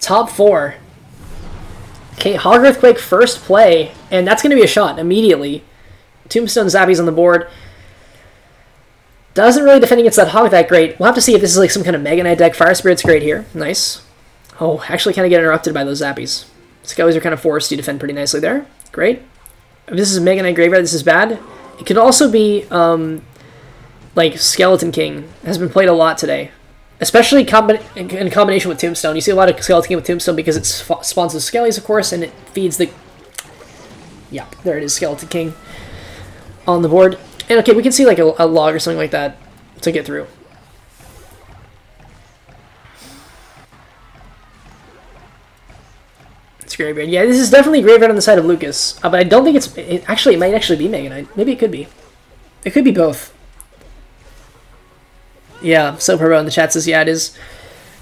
Top four. Okay, Hog Earthquake first play. And that's going to be a shot immediately. Tombstone Zappies on the board. Doesn't really defend against that Hog that great. We'll have to see if this is like some kind of Mega Knight deck. Fire Spirit's great here. Nice. Oh, actually kind of get interrupted by those Zappies. Skellies are kind of forced to defend pretty nicely there. Great. If this is Mega Knight Graveyard, this is bad. It could also be, um, like, Skeleton King has been played a lot today. Especially combi in, in combination with Tombstone. You see a lot of Skeleton King with Tombstone because it spawns the Skellies, of course, and it feeds the... Yep, there it is, Skeleton King on the board. And, okay, we can see, like, a, a log or something like that to get through. Graveyard. Yeah, this is definitely Graveyard on the side of Lucas, uh, but I don't think it's... It, actually, it might actually be Mega Knight. Maybe it could be. It could be both. Yeah, so Perbo in the chat says, yeah, it is.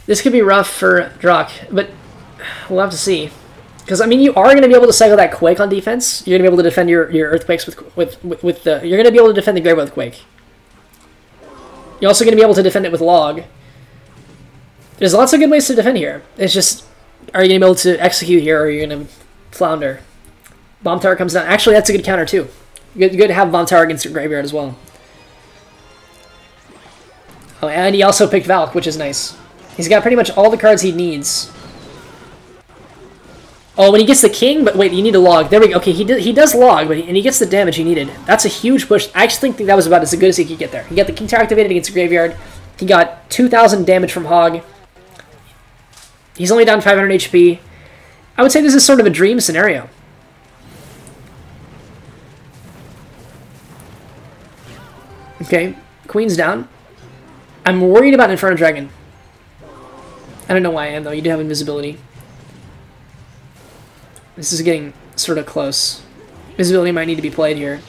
This could be rough for Drock, but we'll have to see. Because, I mean, you are going to be able to cycle that Quake on defense. You're going to be able to defend your, your Earthquakes with, with, with, with the... You're going to be able to defend the Graveyard with Quake. You're also going to be able to defend it with Log. There's lots of good ways to defend here. It's just... Are you going to be able to execute here, or are you going to flounder? Bomb Tower comes down. Actually, that's a good counter, too. Good, good to have Bomb Tower against your Graveyard as well. Oh, and he also picked Valk, which is nice. He's got pretty much all the cards he needs. Oh, when he gets the King, but wait, you need to Log. There we go. Okay, he, do, he does Log, but he, and he gets the damage he needed. That's a huge push. I actually think that was about as good as he could get there. He got the King Tower activated against the Graveyard. He got two thousand damage from Hog. He's only down five hundred H P. I would say this is sort of a dream scenario. Okay, Queen's down. I'm worried about Inferno Dragon. I don't know why I am, though. You do have invisibility. This is getting sort of close. Invisibility might need to be played here.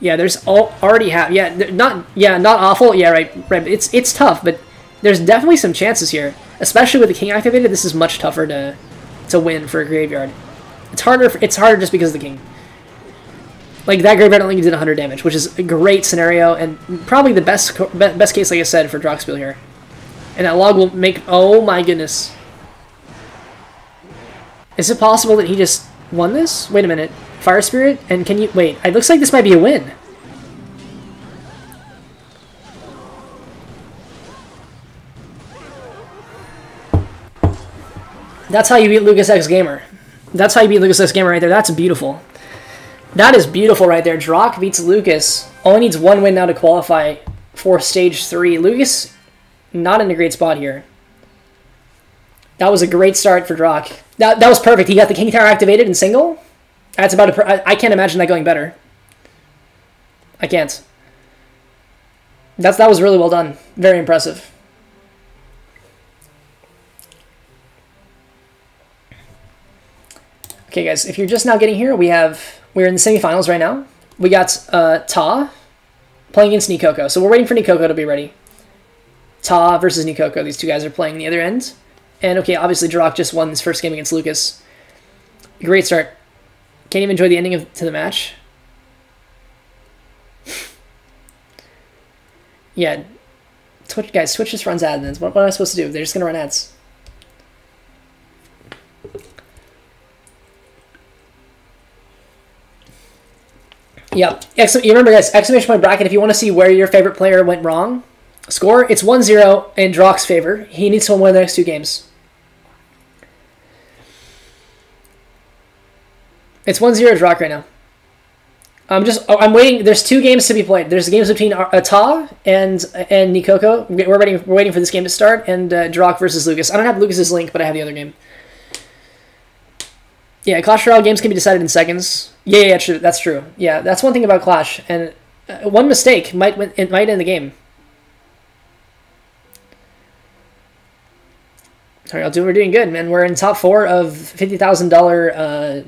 Yeah, there's all already have. Yeah, not yeah, not awful. Yeah, right, right. It's it's tough, but there's definitely some chances here. Especially with the King activated, this is much tougher to to win for a Graveyard. It's harder. For, it's harder just because of the King. Like that Graveyard only did one hundred damage, which is a great scenario and probably the best best case, like I said, for Droxpiel here. And that Log will make. Oh my goodness! Is it possible that he just won this? Wait a minute, Fire Spirit, and can you wait? It looks like this might be a win. That's how you beat Lucas X Gamer. That's how you beat Lucas X Gamer right there. That's beautiful. That is beautiful right there. Drock beats Lucas. Only needs one win now to qualify for stage three. Lucas, not in a great spot here. That was a great start for Drock. That, that was perfect. He got the King Tower activated in single. That's about a per I, I can't imagine that going better. I I can't. That's, that was really well done. Very impressive. Okay, guys, if you're just now getting here, we have, we're in the semifinals right now. We got uh, Ta playing against Nikoko. So we're waiting for Nikoko to be ready. Ta versus Nikoko. These two guys are playing the other end. And, okay, obviously, Drock just won this first game against Lucas. Great start. Can't even enjoy the ending of, to the match. Yeah. Twitch, guys, Twitch just runs admins. What, what am I supposed to do? They're just going to run ads. Yep. Ex you remember, guys, exclamation point bracket. If you want to see where your favorite player went wrong, score, it's one zero in Drock's favor. He needs to win the next two games. It's one zero Drock right now. I'm just, oh, I'm waiting. There's two games to be played. There's games between Ta and and Nikoko. We're waiting, we're waiting for this game to start, and uh, Drock versus Lucas. I don't have Lucas's link, but I have the other game. Yeah, Clash Royale games can be decided in seconds. Yeah, yeah, yeah, true. That's true. Yeah, that's one thing about Clash, and uh, one mistake might win, it might end the game. All right, I'll do. We're doing good, man. We're in top four of fifty thousand dollar. Uh,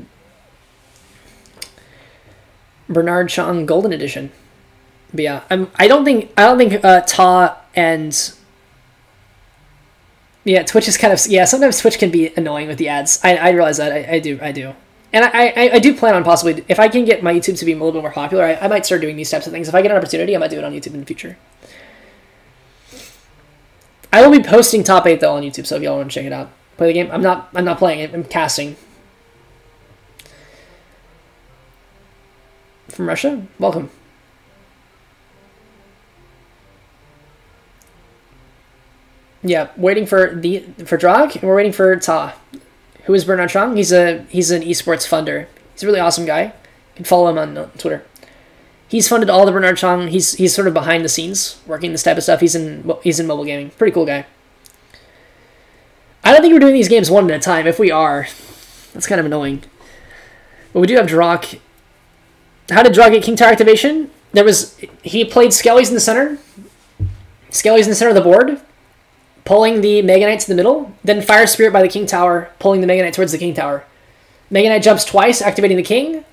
Bernard Chong Golden Edition. But yeah, I'm, I don't think I don't think uh, Ta and yeah, Twitch is kind of yeah. Sometimes Twitch can be annoying with the ads. I, I realize that I, I do I do, and I, I I do plan on possibly if I can get my YouTube to be a little bit more popular, I, I might start doing these types of things. If I get an opportunity, I might do it on YouTube in the future. I will be posting top eight though on YouTube, so if y'all want to check it out, play the game. I'm not I'm not playing it. I'm casting. From Russia, welcome. Yeah, waiting for the for Drog, and we're waiting for Ta. Who is Bernard Chong? He's a he's an esports funder. He's a really awesome guy. You can follow him on Twitter. He's funded all the Bernard Chong. He's he's sort of behind the scenes working this type of stuff. He's in he's in mobile gaming. Pretty cool guy. I don't think we're doing these games one at a time. If we are, that's kind of annoying. But we do have Drog. How did Drog get King Tower activation? There was he played Skelly's in the center. Skelly's in the center of the board, pulling the Mega Knight to the middle, then Fire Spirit by the King Tower, pulling the Mega Knight towards the King Tower. Mega Knight jumps twice, activating the King,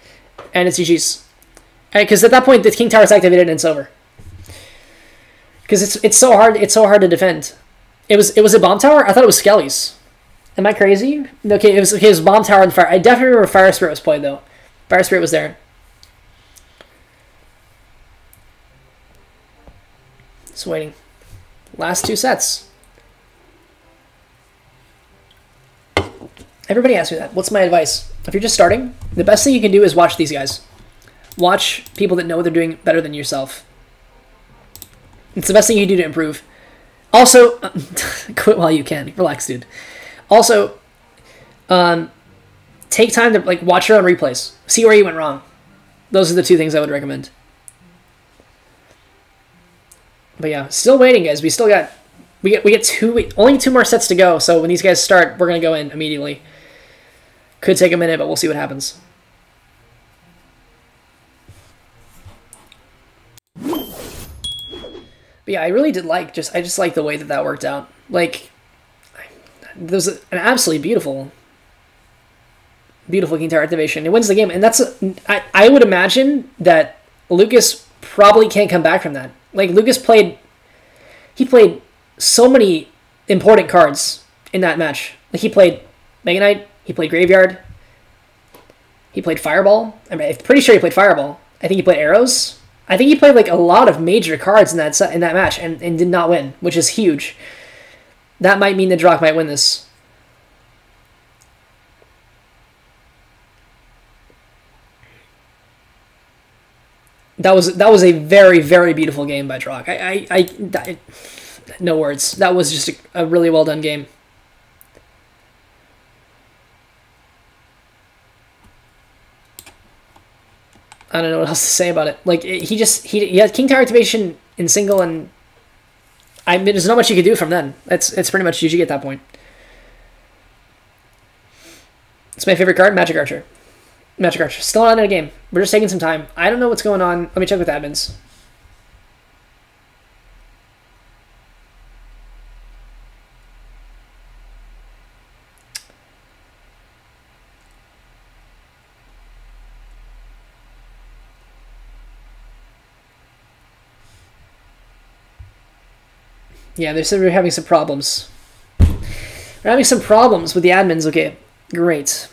and it's G G's. Because at that point the King Tower is activated and it's over. Because it's it's so hard it's so hard to defend. It was it was a bomb tower? I thought it was Skelly's. Am I crazy? Okay, it was okay, it was bomb tower and fire. I definitely remember Fire Spirit was played though. Fire Spirit was there. Just waiting. Last two sets. Everybody asks me that. What's my advice? If you're just starting, the best thing you can do is watch these guys. Watch people that know what they're doing better than yourself. It's the best thing you can do to improve. Also, quit while you can. Relax, dude. Also, um, take time to like watch your own replays. See where you went wrong. Those are the two things I would recommend. But yeah, still waiting, guys. We still got, we get, we get two, we, only two more sets to go. So when these guys start, we're gonna go in immediately. Could take a minute, but we'll see what happens. But yeah, I really did like just, I just like the way that that worked out. Like, there's an absolutely beautiful, beautiful King Tower activation. It wins the game, and that's a, I, I would imagine that Lucas probably can't come back from that. Like, Lucas played, he played so many important cards in that match. Like, he played Mega Knight, he played Graveyard, he played Fireball. I mean, I'm pretty sure he played Fireball. I think he played Arrows. I think he played, like, a lot of major cards in that in that match and, and did not win, which is huge. That might mean that Drock might win this. That was that was a very very beautiful game by Drock. I I, I that, no words. That was just a, a really well done game. I don't know what else to say about it. Like it, he just he he had King Tower activation in single, and I mean, there's not much you could do from then. That's it's pretty much G G at that point. It's my favorite card, Magic Archer. Magic Archer. Still not in a game. We're just taking some time. I don't know what's going on. Let me check with admins. Yeah, they said we were having some problems. We're having some problems with the admins. Okay, great.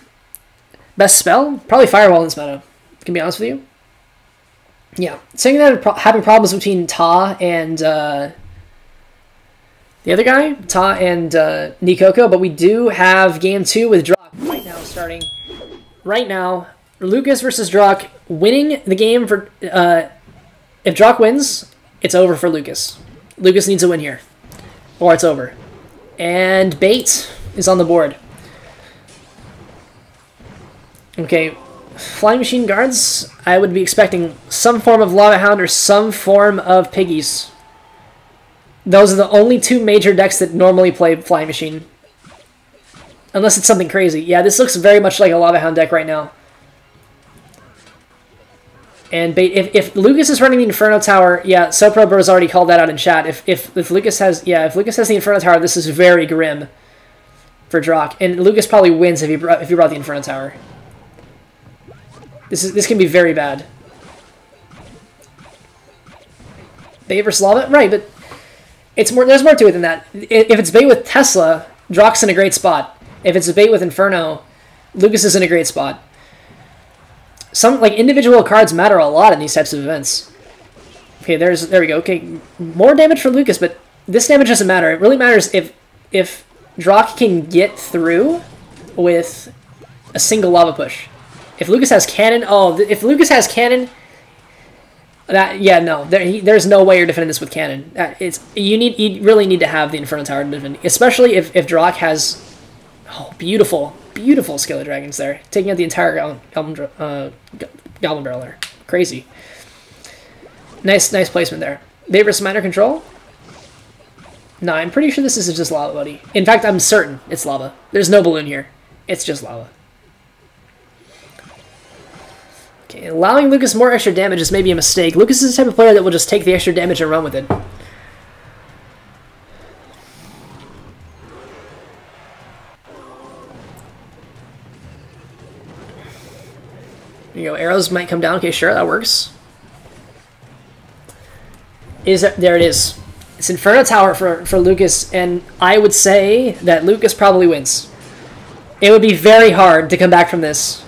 Best spell? Probably Firewall in this meta. Can be honest with you. Yeah, saying that pro having problems between Ta and uh, the other guy, Ta and uh, Nikoko, but we do have game two with Drock right now starting. Right now, Lucas versus Drock, winning the game for. Uh, if Drock wins, it's over for Lucas. Lucas needs a win here, or it's over. And bait is on the board. Okay, Flying Machine Guards, I would be expecting some form of Lava Hound or some form of Piggies. Those are the only two major decks that normally play Flying Machine. Unless it's something crazy. Yeah, this looks very much like a Lava Hound deck right now. And bait, if, if Lucas is running the Inferno Tower, yeah, SoproBro's already called that out in chat. If, if if Lucas has yeah, if Lucas has the Inferno Tower, this is very grim for Drock. And Lucas probably wins if he brought, if he brought the Inferno Tower. This is this can be very bad. Bait versus Lava, right? But it's more. There's more to it than that. If it's bait with Tesla, Drock's in a great spot. If it's a bait with Inferno, Lucas is in a great spot. Some, like, individual cards matter a lot in these types of events. Okay, there's, there we go. Okay, more damage for Lucas, but this damage doesn't matter. It really matters if, if Drock can get through with a single Lava Push. If Lucas has Cannon, oh, if Lucas has Cannon, that, yeah, no, there, he, there's no way you're defending this with Cannon. Uh, it's, you need, you really need to have the Inferno Tower to defend, especially if, if Drock has, oh, beautiful. Beautiful Skill of Dragons there, taking out the entire Goblin, goblin, uh, goblin Barrel there. Crazy. Nice nice placement there. Bait versus Minor Control? No, I'm pretty sure this is just Lava, buddy. In fact, I'm certain it's Lava. There's no Balloon here. It's just Lava. Okay, allowing Lucas more extra damage is maybe a mistake. Lucas is the type of player that will just take the extra damage and run with it. You know, arrows might come down. Okay, sure, that works. Is that, there it is. It's Inferno Tower for, for Lucas, and I would say that Lucas probably wins. It would be very hard to come back from this.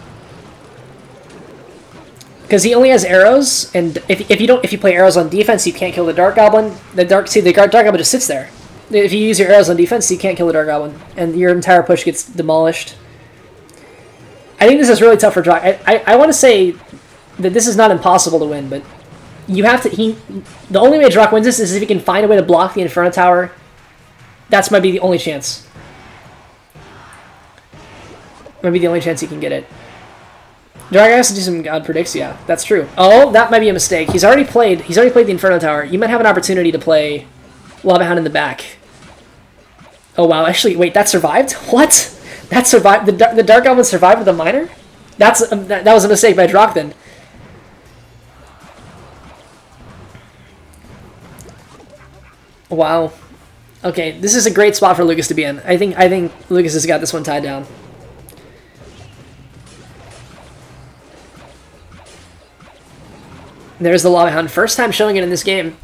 Because he only has arrows, and if, if you don't if you play arrows on defense, you can't kill the Dark Goblin. The Dark see the Dark Goblin just sits there. If you use your arrows on defense, you can't kill the Dark Goblin, and your entire push gets demolished. I think this is really tough for Drock. I, I, I want to say that this is not impossible to win, but you have to... He, the only way Drock wins this is if he can find a way to block the Inferno Tower. That's might be the only chance. Might be the only chance he can get it. Drock has to do some God Predicts, yeah. That's true. Oh, that might be a mistake. He's already played He's already played the Inferno Tower. You might have an opportunity to play Lava Hound in the back. Oh, wow. Actually, wait, that survived? What? That survived. The, the Dark Goblin survived with a Miner? That's um, that, that was a mistake by Drock then. Wow. Okay, this is a great spot for Lucas to be in. I think I think Lucas has got this one tied down. There's the Lava Hound. First time showing it in this game.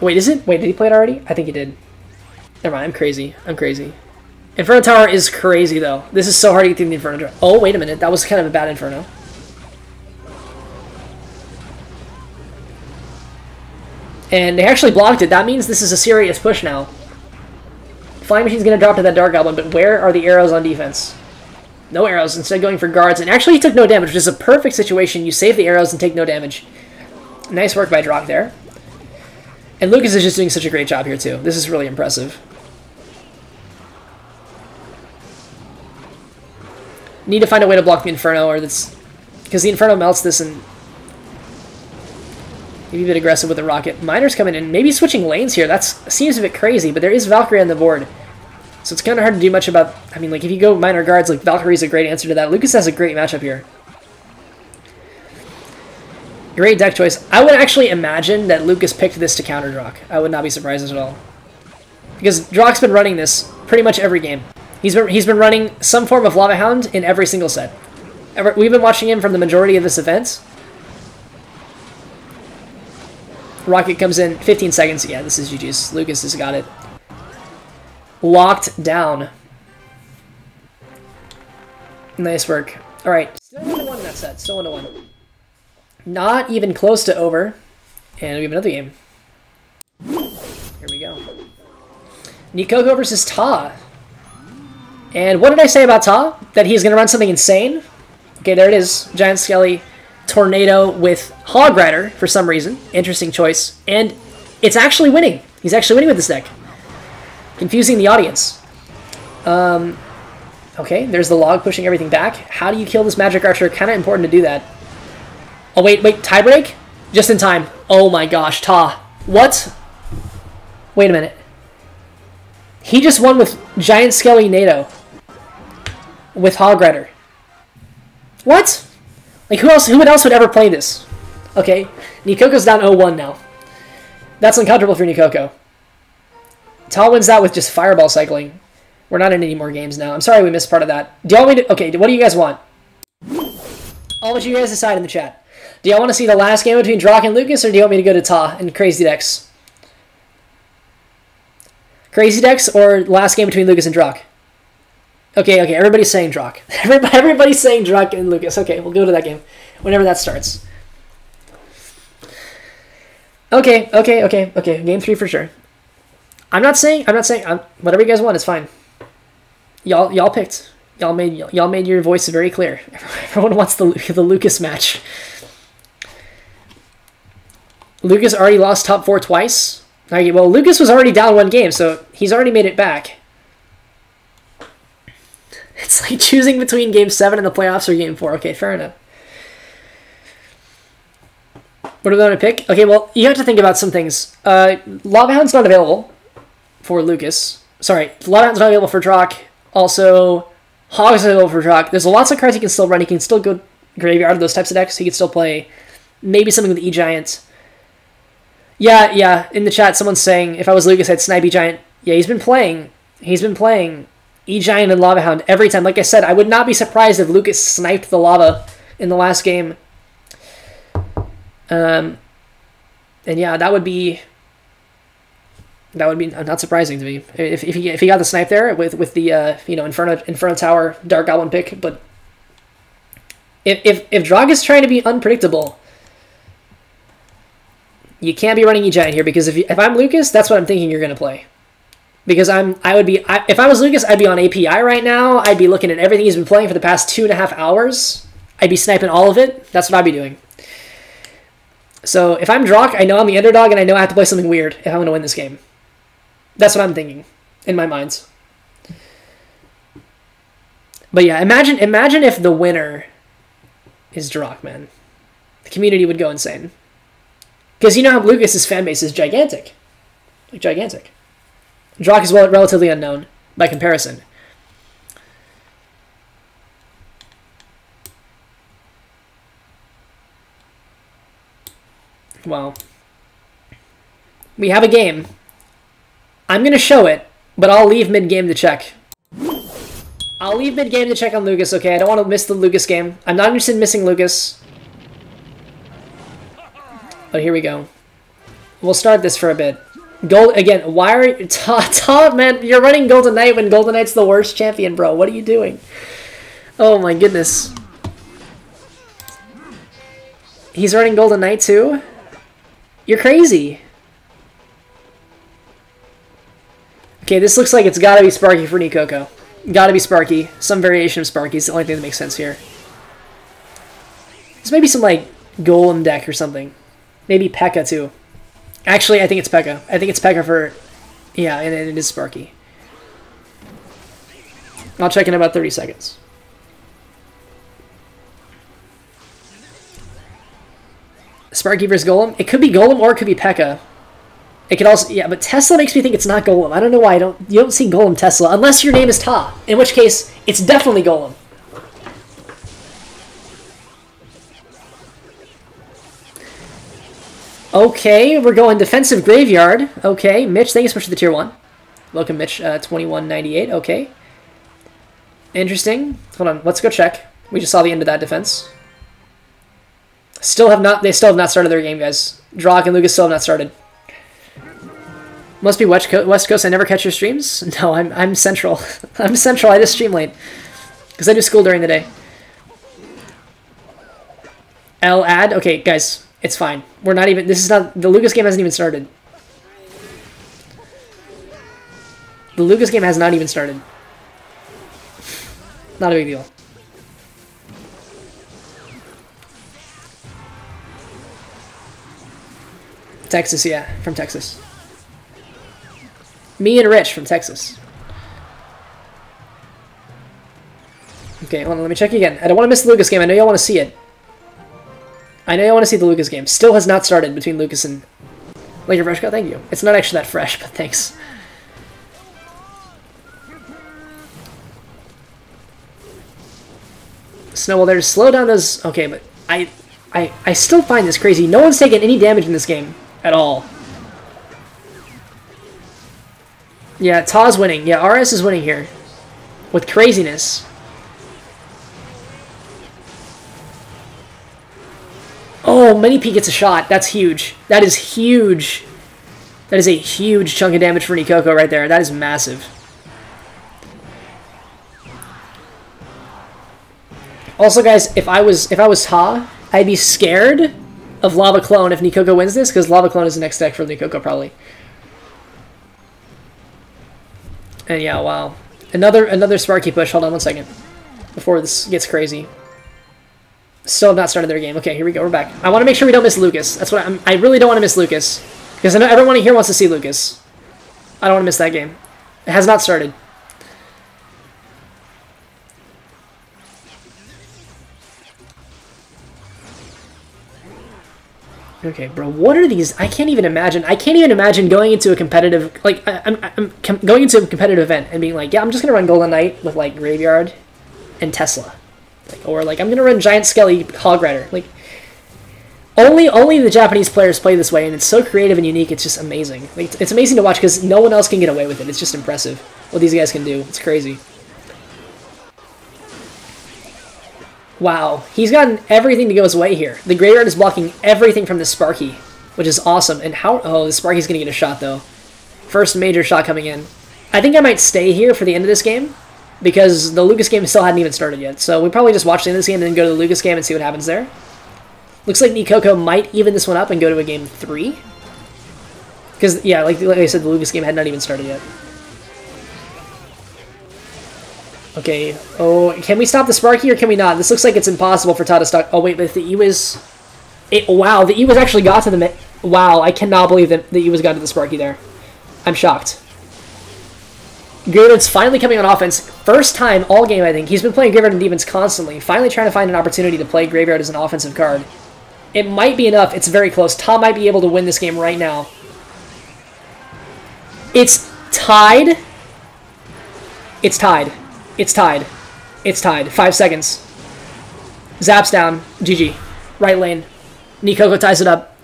Wait, is it? Wait, did he play it already? I think he did. Never mind. I'm crazy. I'm crazy. Inferno Tower is crazy, though. This is so hard to get through the Inferno Tower. Oh, wait a minute. That was kind of a bad Inferno. And they actually blocked it. That means this is a serious push now. Flying Machine's going to drop to that Dark Goblin, but where are the arrows on defense? No arrows. Instead, going for guards. And actually, he took no damage, which is a perfect situation. You save the arrows and take no damage. Nice work by Drock there. And Lucas is just doing such a great job here, too. This is really impressive. Need to find a way to block the Inferno, or that's because the Inferno melts this and maybe a bit aggressive with the rocket. Miner's coming in, maybe switching lanes here. That seems a bit crazy, but there is Valkyrie on the board. So it's kind of hard to do much about... I mean, like, if you go minor guards, like, Valkyrie's a great answer to that. Lucas has a great matchup here. Great deck choice. I would actually imagine that Lucas picked this to counter Drock. I would not be surprised at all. Because Drock's been running this pretty much every game. He's been, he's been running some form of Lava Hound in every single set. Ever, we've been watching him from the majority of this event. Rocket comes in fifteen seconds. Yeah, this is G G's. Lucas has got it. Locked down. Nice work. All right. Still one to one in that set. Still one to one. Not even close to over. And we have another game. Here we go. Nikoko versus Ta. And what did I say about Ta? That he's going to run something insane? Okay, there it is. Giant Skelly Tornado with Hog Rider for some reason. Interesting choice. And it's actually winning. He's actually winning with this deck. Confusing the audience. Um, okay, there's the log pushing everything back. How do you kill this Magic Archer? Kind of important to do that. Oh, wait, wait, tiebreak? Just in time. Oh my gosh, Ta. What? Wait a minute. He just won with Giant Skelly NATO. With Hog Rider. What? Like, who else? Who else would ever play this? Okay, Nikoko's down oh one now. That's uncomfortable for Nikoko. Ta wins that with just fireball cycling. We're not in any more games now. I'm sorry we missed part of that. Do y'all want me to... Okay, what do you guys want? I'll let you guys decide in the chat. Do y'all want to see the last game between Drock and Lucas, or do you want me to go to Ta and Crazy Decks? Crazy Decks or last game between Lucas and Drock? Okay, okay, everybody's saying Drock. Everybody, everybody's saying Drock and Lucas. Okay, we'll go to that game whenever that starts. Okay, okay, okay, okay. Game three for sure. I'm not saying, I'm not saying, I'm, whatever you guys want, it's fine. Y'all y'all picked. Y'all made y'all made your voice very clear. Everyone wants the, the Lucas match. Lucas already lost top four twice. Okay, well, Lucas was already down one game, so he's already made it back. It's like choosing between game seven in the playoffs or game four. Okay, fair enough. What do we want to pick? Okay, well, you have to think about some things. Uh, Lava Hound's not available for Lucas. Sorry, Lava Hound's not available for Drock. Also, Hog's not available for Drock. There's lots of cards he can still run. He can still go graveyard, those types of decks. He can still play maybe something with E-Giant. Yeah, yeah, in the chat, someone's saying, if I was Lucas, I'd snipe E-Giant. Yeah, he's been playing. He's been playing E-Giant and Lava Hound every time. Like I said, I would not be surprised if Lucas sniped the Lava in the last game. Um, and yeah, that would be, that would be not surprising to me. If, if, he, if he got the snipe there with, with the, uh, you know, Inferno, Inferno Tower, Dark Goblin pick, but if, if, if Drock is trying to be unpredictable, you can't be running E-Giant here, because if, you, if I'm Lucas, that's what I'm thinking you're going to play. Because I'm, I would be, I, if I was Lucas, I'd be on A P I right now. I'd be looking at everything he's been playing for the past two and a half hours. I'd be sniping all of it. That's what I'd be doing. So if I'm Drock, I know I'm the underdog, and I know I have to play something weird if I'm going to win this game. That's what I'm thinking in my mind. But yeah, imagine imagine if the winner is Drock, man. The community would go insane. Because you know how Lucas's fan base is gigantic. Like, gigantic. Drock is well relatively unknown by comparison. Well, we have a game. I'm going to show it, but I'll leave mid-game to check. I'll leave mid-game to check on Lucas, okay? I don't want to miss the Lucas game. I'm not interested in missing Lucas. But here we go. We'll start this for a bit. Gold, again, why are you... Ta, ta, man, you're running Golden Knight when Golden Knight's the worst champion, bro. What are you doing? Oh, my goodness. He's running Golden Knight, too? You're crazy. Okay, this looks like it's gotta be Sparky for Nikoko. Gotta be Sparky. Some variation of Sparky is the only thing that makes sense here. This may be some, like, Golem deck or something. Maybe P E K K A, too. Actually, I think it's P E K K A. I think it's P E K K A for... Yeah, and it is Sparky. I'll check in about thirty seconds. Sparky versus Golem. It could be Golem or it could be P E K K A. It could also, yeah, but Tesla makes me think it's not Golem. I don't know why I don't, you don't see Golem Tesla, unless your name is Ta, in which case, it's definitely Golem. Okay, we're going defensive graveyard. Okay, Mitch, thank you so much for the tier one. Welcome, Mitch, uh, twenty-one ninety-eight, okay. Interesting. Hold on, let's go check. We just saw the end of that defense. Still have not, they still have not started their game, guys. Drock and Lucas still have not started. Must be West Coast, West Coast. I never catch your streams. No, I'm I'm Central. I'm Central. I just stream late because I do school during the day. L ad. Okay, guys, it's fine. We're not even. This is not the Lucas game hasn't even started. The Lucas game has not even started. Not a big deal. Texas, yeah, from Texas. Me and Rich from Texas. Okay, hold on, let me check again. I don't want to miss the Lucas game. I know y'all want to see it. I know y'all want to see the Lucas game. Still has not started between Lucas and... Like your fresh cut, thank you. It's not actually that fresh, but thanks. Snowball there to slow down those... Okay, but I, I, I still find this crazy. No one's taken any damage in this game at all. Yeah, Ta's winning. Yeah, R S is winning here. With craziness. Oh, Mini P gets a shot. That's huge. That is huge. That is a huge chunk of damage for Nikoko right there. That is massive. Also, guys, if I was if I was Ta, I'd be scared of Lava Clone if Nikoko wins this, because Lava Clone is the next deck for Nikoko probably. And yeah, wow. Another another Sparky push. Hold on one second. Before this gets crazy. Still have not started their game. Okay, here we go. We're back. I want to make sure we don't miss Lucas. That's what I'm... I really don't want to miss Lucas. Because I know everyone here wants to see Lucas. I don't want to miss that game. It has not started. Okay, bro, what are these? I can't even imagine. I can't even imagine going into a competitive, like, I, I'm, I'm com going into a competitive event and being like, yeah, I'm just gonna run Golden Knight with, like, Graveyard and Tesla. Like, or, like, I'm gonna run Giant Skelly Hog Rider. Like, only, only the Japanese players play this way, and it's so creative and unique, it's just amazing. Like, it's, it's amazing to watch, because no one else can get away with it. It's just impressive what these guys can do. It's crazy. Wow, he's gotten everything to go his way here. The Graveyard is blocking everything from the Sparky, which is awesome. And how... Oh, the Sparky's going to get a shot, though. First major shot coming in. I think I might stay here for the end of this game, because the Lucas game still hadn't even started yet. So we probably just watch the end of this game and then go to the Lucas game and see what happens there. Looks like Nikoko might even this one up and go to a game three. Because, yeah, like, like I said, the Lucas game had not even started yet. Okay, oh, can we stop the Sparky or can we not? This looks like it's impossible for Ta to stop. Oh, wait, but the E-Wiz... It, wow, the E-Wiz actually got to the... Wow, I cannot believe that the E-Wiz got to the Sparky there. I'm shocked. Graveyard's finally coming on offense. First time all game, I think. He's been playing Graveyard and Demons constantly. Finally trying to find an opportunity to play Graveyard as an offensive card. It might be enough. It's very close. Ta might be able to win this game right now. It's tied. It's tied. It's tied. It's tied. Five seconds. Zap's down. G G. Right lane. Nikoko ties it up.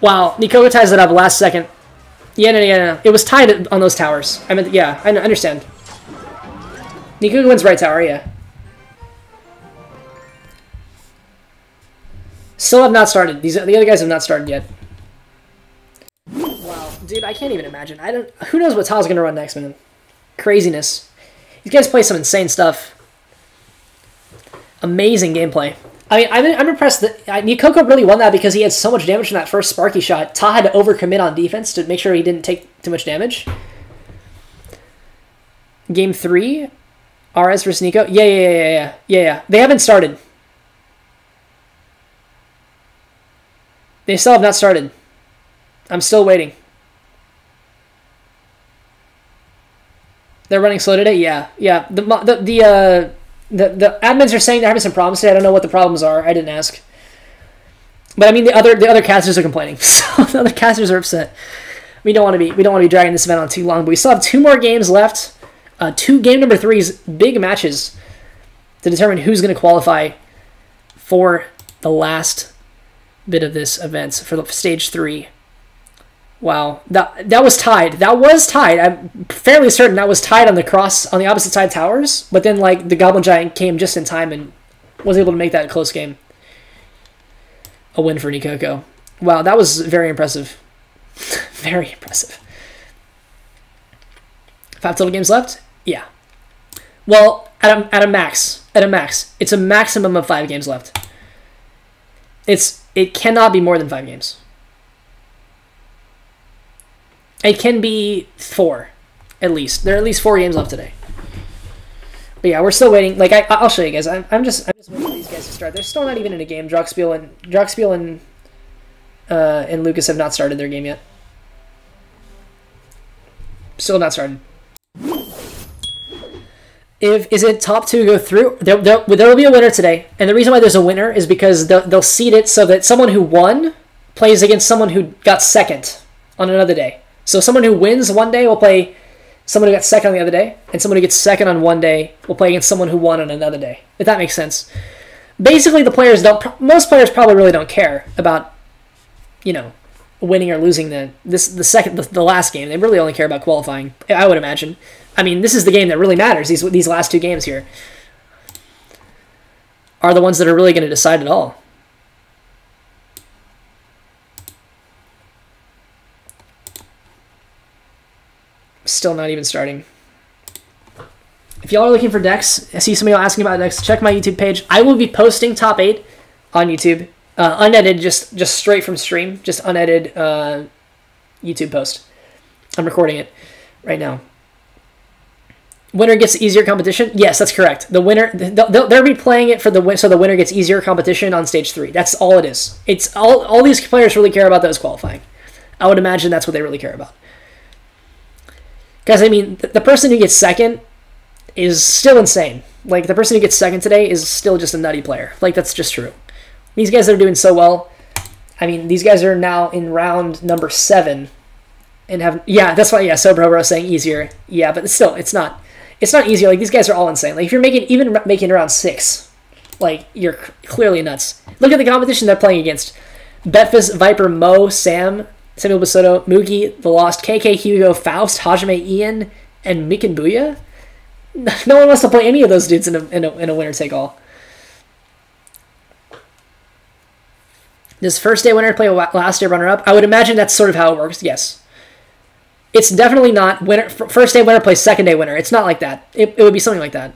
Wow. Nikoko ties it up last second. Yeah, no, yeah, no. It was tied on those towers. I mean, yeah, I understand. Nikoko wins right tower, yeah. Still have not started. These, the other guys have not started yet. Wow. Dude, I can't even imagine. I don't... Who knows what Ta's going to run next, man. Craziness. These guys play some insane stuff. Amazing gameplay. I mean, I'm, I'm impressed that uh, Nikoko really won that because he had so much damage from that first Sparky shot. Ta had to overcommit on defense to make sure he didn't take too much damage. Game three, R S versus Nico. Yeah, yeah, yeah, yeah, yeah, yeah, yeah. They haven't started. They still have not started. I'm still waiting. They're running slow today? Yeah. Yeah. The the the, uh, the the admins are saying they're having some problems today. I don't know what the problems are. I didn't ask. But I mean the other the other casters are complaining. So the other casters are upset. we don't want to be we don't want to be dragging this event on too long. But we still have two more games left. Uh, two game number threes, big matches to determine who's going to qualify for the last bit of this event for the stage three. Wow, that that was tied. That was tied. I'm fairly certain that was tied on the cross on the opposite side towers. But then like the Goblin Giant came just in time and was able to make that a close game. A win for Nikoko. Wow, that was very impressive. Very impressive. Five total games left? Yeah. Well, at a, at a max. At a max. It's a maximum of five games left. It's It cannot be more than five games. It can be four, at least. There are at least four games left today. But yeah, we're still waiting. Like, I, I'll show you guys. I'm, I'm just I'm just waiting for these guys to start. They're still not even in a game. Droxpiel and... Droxpiel and... Uh, and Lucas have not started their game yet. Still not started. If is it top two go through? There, there, there will be a winner today, and the reason why there's a winner is because they'll, they'll seed it so that someone who won plays against someone who got second on another day. So someone who wins one day will play someone who got second on the other day, and someone who gets second on one day will play against someone who won on another day. If that makes sense. Basically, the players don't. Most players probably really don't care about, you know, winning or losing the this the second the, the last game. They really only care about qualifying, I would imagine. I mean, this is the game that really matters. These these last two games here are the ones that are really going to decide it all. Still not even starting. If y'all are looking for decks, I see some of y'all asking about decks. Check my YouTube page. I will be posting top eight on YouTube. Uh, unedited, just just straight from stream, just unedited uh, YouTube post. I'm recording it right now. Winner gets easier competition. Yes, that's correct. The winner they'll, they'll be playing it for the win, so the winner gets easier competition on stage three. That's all it is. It's all all these players really care about those qualifying. I would imagine that's what they really care about. Because I mean, the, the person who gets second is still insane. Like the person who gets second today is still just a nutty player. Like that's just true. These guys that are doing so well, I mean, these guys are now in round number seven, and have yeah, that's why yeah. So bro, bro saying easier, yeah, but it's still, it's not, it's not easy. Like these guys are all insane. Like if you're making even making round six, like you're clearly nuts. Look at the competition they're playing against: Betfus, Viper, Mo, Sam, Samuel Basoto, Moogie, The Lost, K K, Hugo, Faust, Hajime, Ian, and Mikinbuya. No one wants to play any of those dudes in a in a, in a winner take all. Does first day winner play last day runner up? I would imagine that's sort of how it works. Yes, it's definitely not winner first day winner plays second day winner. It's not like that. It, it would be something like that.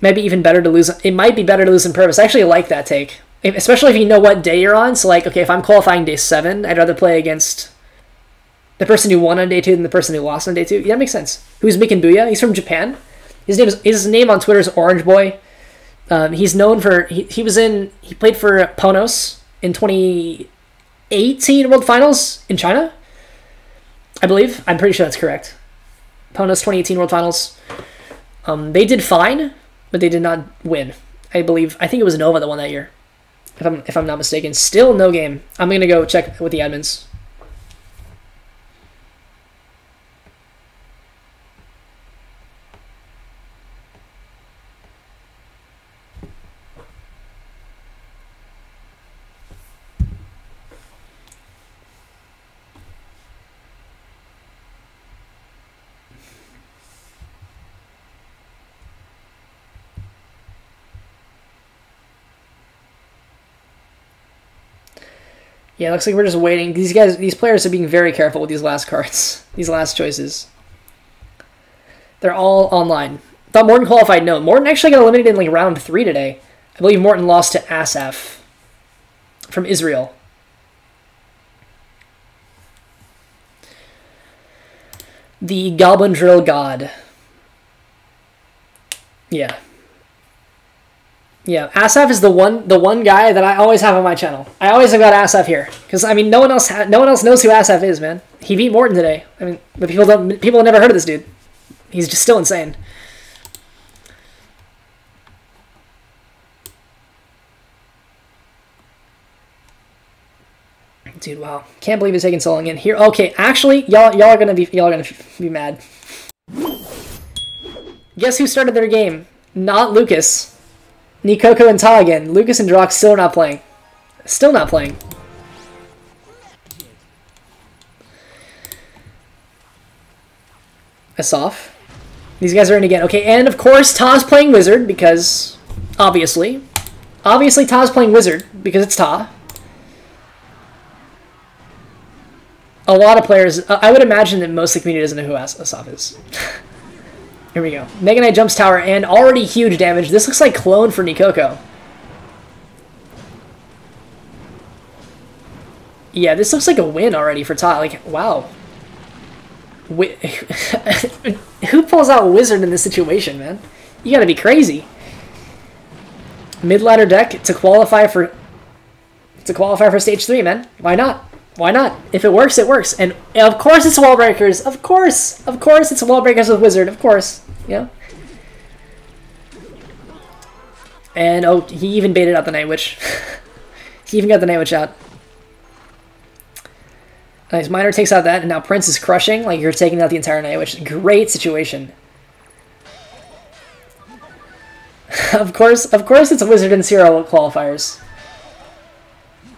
Maybe even better to lose. It might be better to lose in purpose. I actually like that take, if, especially if you know what day you're on. So like, okay, if I'm qualifying day seven, I'd rather play against the person who won on day two than the person who lost on day two. Yeah, that makes sense. Who's Mikinbuya? He's from Japan. His name is his name on Twitter is Orange Boy. Um, he's known for he, he was in he played for Ponos in twenty eighteen World Finals in China, I believe. I'm pretty sure that's correct. Ponos twenty eighteen World Finals. Um, they did fine, but they did not win. I believe I think it was Nova that won that year, if I'm if I'm not mistaken. Still no game. I'm gonna go check with the admins. Yeah, looks like we're just waiting. These guys, these players are being very careful with these last cards, these last choices. They're all online. Thought Morton qualified? No, Morton actually got eliminated in like round three today. I believe Morton lost to Asaph from Israel. The Goblin Drill God. Yeah. Yeah, Asaph is the one the one guy that I always have on my channel. I always have got Asaph here because I mean no one else ha no one else knows who Asaph is, man. He beat Morton today. I mean, but people don't people have never heard of this dude. He's just still insane. Dude, wow. Can't believe it's taking so long in here. Okay, actually, y'all y'all are gonna be y'all are gonna be mad. Guess who started their game? Not Lucas. Nikoko and Ta again. Lucas and Drox still not playing. Still not playing. Asaph. These guys are in again. Okay, and of course Ta's playing Wizard because obviously. Obviously Ta's playing Wizard because it's Ta. A lot of players, uh, I would imagine that most of the community doesn't know who As Asaph is. Here we go. Mega Knight jumps tower and already huge damage. This looks like clone for Nikoko. Yeah, this looks like a win already for Ta. Like, wow. Wi Who pulls out Wizard in this situation, man? You gotta be crazy. Mid ladder deck to qualify for to qualify for stage three, man. Why not? Why not? If it works, it works. And of course it's wall breakers. Of course. Of course it's wall breakers with Wizard. Of course. Yeah. And oh, he even baited out the Night Witch. He even got the Night Witch out. Nice. Miner takes out that, and now Prince is crushing. Like, you're taking out the entire Night Witch. Great situation. Of course. Of course it's a Wizard and Zero qualifiers.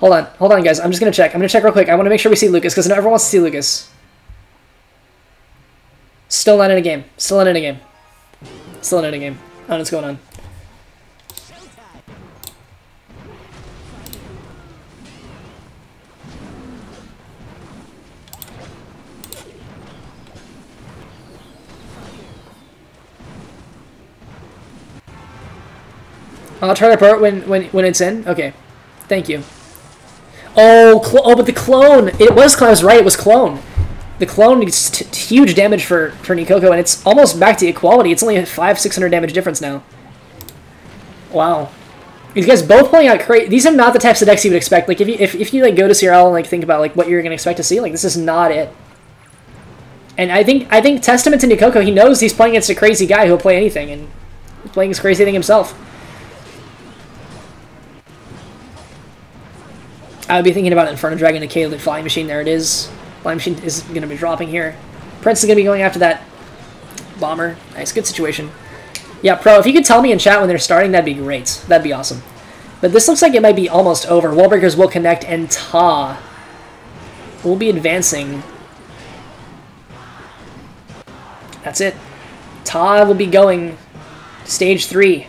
Hold on, hold on, guys. I'm just gonna check. I'm gonna check real quick. I want to make sure we see Lucas because everyone wants to see Lucas. Still not in a game. Still not in a game. Still not in a game. I don't know what's going on. I'll try to report when when when it's in. Okay, thank you. Oh, oh, but the clone! It was clone, I was right, it was clone. The clone is t huge damage for, for Nikoko, and it's almost back to equality. It's only a five six hundred damage difference now. Wow. These guys both playing out crazy. These are not the types of decks you would expect. Like, if you, if, if you like, go to C R L and, like, think about, like, what you're going to expect to see, like, this is not it. And I think, I think testament to Nikoko, he knows he's playing against a crazy guy who'll play anything, and playing this crazy thing himself. I would be thinking about Inferno Dragon to K the Flying Machine. There it is. Flying Machine is going to be dropping here. Prince is going to be going after that bomber. Nice, good situation. Yeah, Pro, if you could tell me in chat when they're starting, that'd be great. That'd be awesome. But this looks like it might be almost over. Wallbreakers will connect, and Ta will be advancing. That's it. Ta will be going stage three.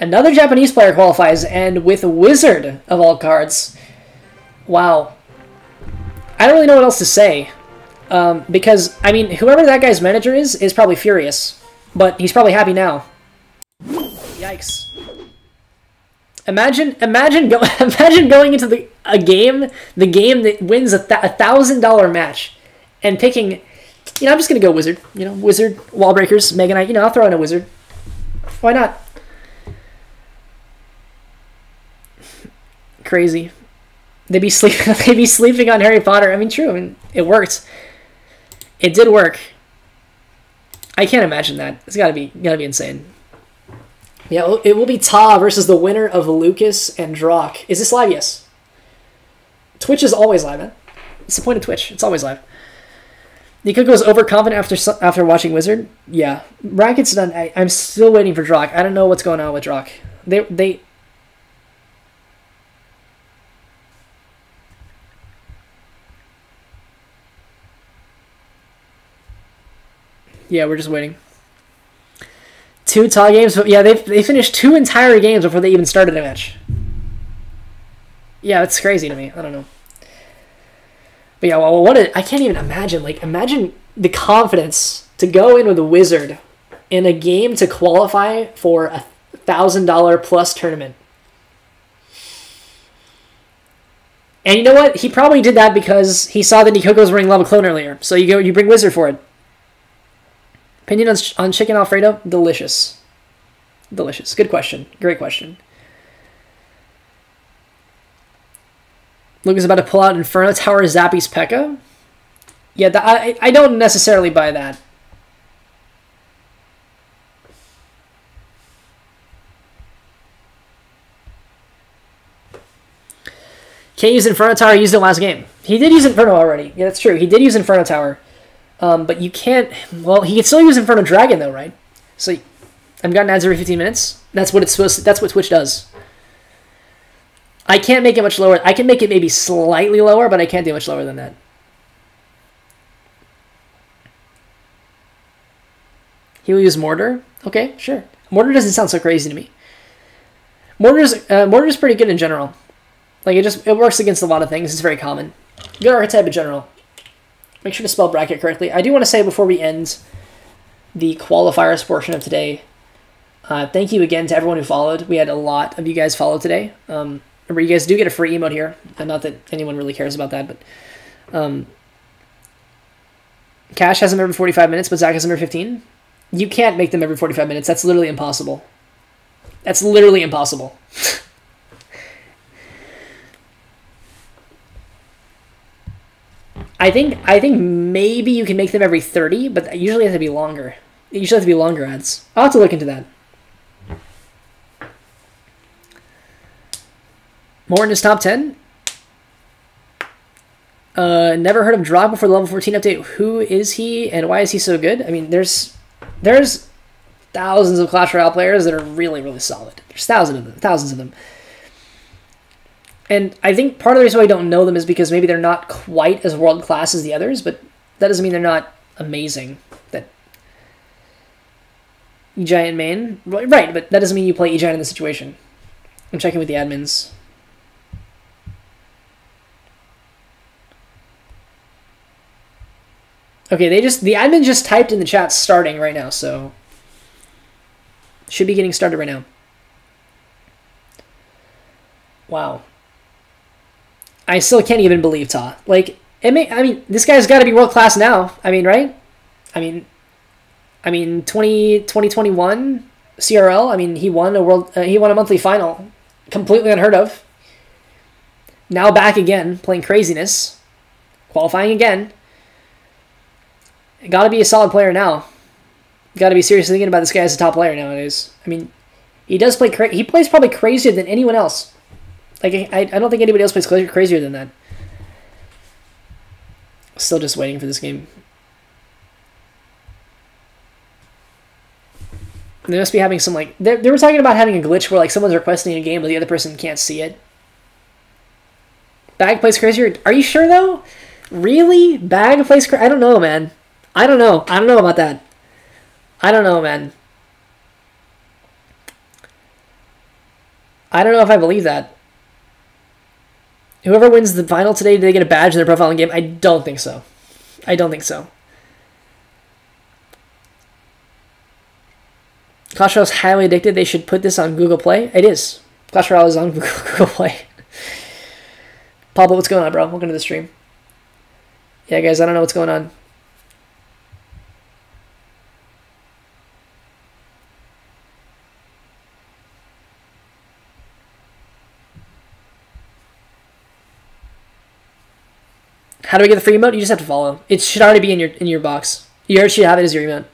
Another Japanese player qualifies, and with Wizard of all cards. Wow. I don't really know what else to say. Um, because, I mean, whoever that guy's manager is, is probably furious. But he's probably happy now. Yikes. Imagine imagine, go imagine going into the a game, the game that wins a one thousand dollar match, and picking, you know, I'm just going to go Wizard. You know, Wizard, Wallbreakers, Mega Knight, you know, I'll throw in a Wizard. Why not? Crazy. They'd be sleeping. They'd be sleeping on Harry Potter. I mean, true. I mean, it worked. It did work. I can't imagine that. It's gotta be, gotta be insane. Yeah, it will be Ta versus the winner of Lucas and Drock. Is this live? Yes. Twitch is always live, man. It's the point of Twitch. It's always live. Nikoko goes overconfident after after watching Wizard. Yeah, Racket's done. I, I'm still waiting for Drock. I don't know what's going on with Drock. They they. Yeah, we're just waiting. Two Ta games, but yeah, they they finished two entire games before they even started a match. Yeah, that's crazy to me. I don't know. But yeah, well, what a, I can't even imagine. Like, imagine the confidence to go in with a Wizard in a game to qualify for a thousand dollar plus tournament. And you know what? He probably did that because he saw that Nikoko was running Lava Clone earlier. So you go, you bring Wizard for it. Opinion on, on chicken Alfredo? Delicious. Delicious. Good question. Great question. Luke is about to pull out Inferno Tower Zappies P E K K A. Yeah, the, I, I don't necessarily buy that. Can't use Inferno Tower. He used it last game. He did use Inferno already. Yeah, that's true. He did use Inferno Tower. Um, but you can't... Well, he can still use Inferno Dragon, though, right? So I've gotten ads every fifteen minutes. That's what it's supposed to... That's what Twitch does. I can't make it much lower. I can make it maybe slightly lower, but I can't do much lower than that. He will use Mortar. Okay, sure. Mortar doesn't sound so crazy to me. Mortar's, uh, Mortar's pretty good in general. Like, it just it works against a lot of things. It's very common. Good archetype in general. Make sure to spell bracket correctly. I do want to say before we end the qualifiers portion of today, uh, thank you again to everyone who followed. We had a lot of you guys follow today. Um, remember, you guys do get a free emote here. And not that anyone really cares about that, but... Um, Cash has them every forty-five minutes, but Zach has them every fifteen. You can't make them every forty-five minutes. That's literally impossible. That's literally impossible. I think I think maybe you can make them every thirty, but they usually have to be longer. They usually have to be longer ads. I'll have to look into that. Morton is top ten. Uh, never heard of Drog before the level fourteen update. Who is he and why is he so good? I mean, there's there's thousands of Clash Royale players that are really, really solid. There's thousands of them. Thousands of them. And I think part of the reason why I don't know them is because maybe they're not quite as world-class as the others, but that doesn't mean they're not amazing. That E-Giant main? Right, but that doesn't mean you play E-Giant in this situation. I'm checking with the admins. Okay, they just the admin just typed in the chat starting right now, so... Should be getting started right now. Wow. I still can't even believe Ta. Like, it may, I mean, this guy's got to be world-class now. I mean, right? I mean, I mean, twenty twenty-one C R L, I mean, he won a world, uh, he won a monthly final. Completely unheard of. Now back again, playing craziness. Qualifying again. Got to be a solid player now. Got to be seriously thinking about this guy as a top player nowadays. I mean, he does play, cra he plays probably crazier than anyone else. Like, I, I don't think anybody else plays crazier than that. Still just waiting for this game. They must be having some, like... They, they were talking about having a glitch where, like, someone's requesting a game but the other person can't see it. Bag plays crazier? Are you sure, though? Really? Bag plays crazier? I don't know, man. I don't know. I don't know about that. I don't know, man. I don't know if I believe that. Whoever wins the final today, do they get a badge in their profile in game? I don't think so. I don't think so. Clash Royale is highly addicted. They should put this on Google Play. It is. Clash Royale is on Google Play. Pablo, what's going on, bro? Welcome to the stream. Yeah, guys, I don't know what's going on. How do I get the free emote? You just have to follow. It should already be in your in your box. You already should have it as your emote.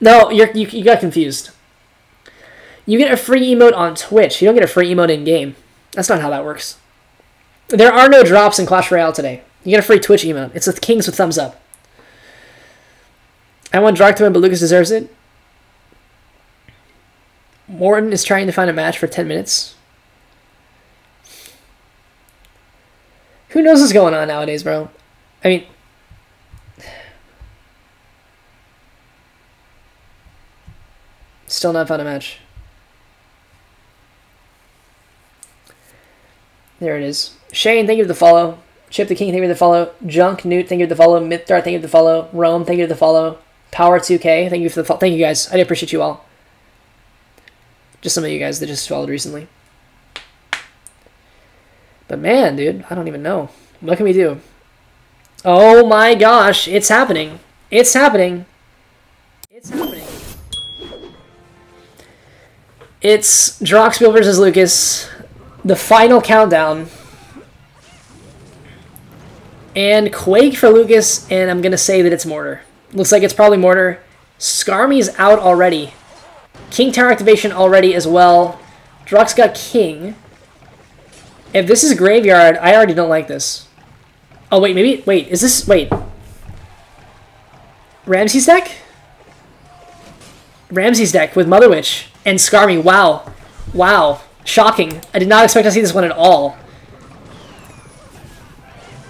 No, you're, you you got confused. You get a free emote on Twitch. You don't get a free emote in game. That's not how that works. There are no drops in Clash Royale today. You get a free Twitch emote. It's with Kings with thumbs up. I want Drog to win, but Lucas deserves it. Morton is trying to find a match for ten minutes. Who knows what's going on nowadays, bro? I mean... Still not found a match. There it is. Shane, thank you for the follow. Chip the King, thank you for the follow. Junk Newt, thank you for the follow. Mithrar, thank you for the follow. Rome, thank you for the follow. Power two K, thank you for the follow. Thank you guys. I do appreciate you all. Just some of you guys that just followed recently. But man, dude, I don't even know. What can we do? Oh my gosh, it's happening. It's happening. It's happening. It's Droxpiel versus Lucas. The final countdown. And Quake for Lucas, and I'm going to say that it's Mortar. Looks like it's probably Mortar. Skarmy's out already. King Tower activation already as well. Drox got King. If this is a graveyard, I already don't like this. Oh, wait, maybe... Wait, is this... Wait. Ramsey's deck? Ramsey's deck with Mother Witch and Skarmy. Wow. Wow. Shocking. I did not expect to see this one at all.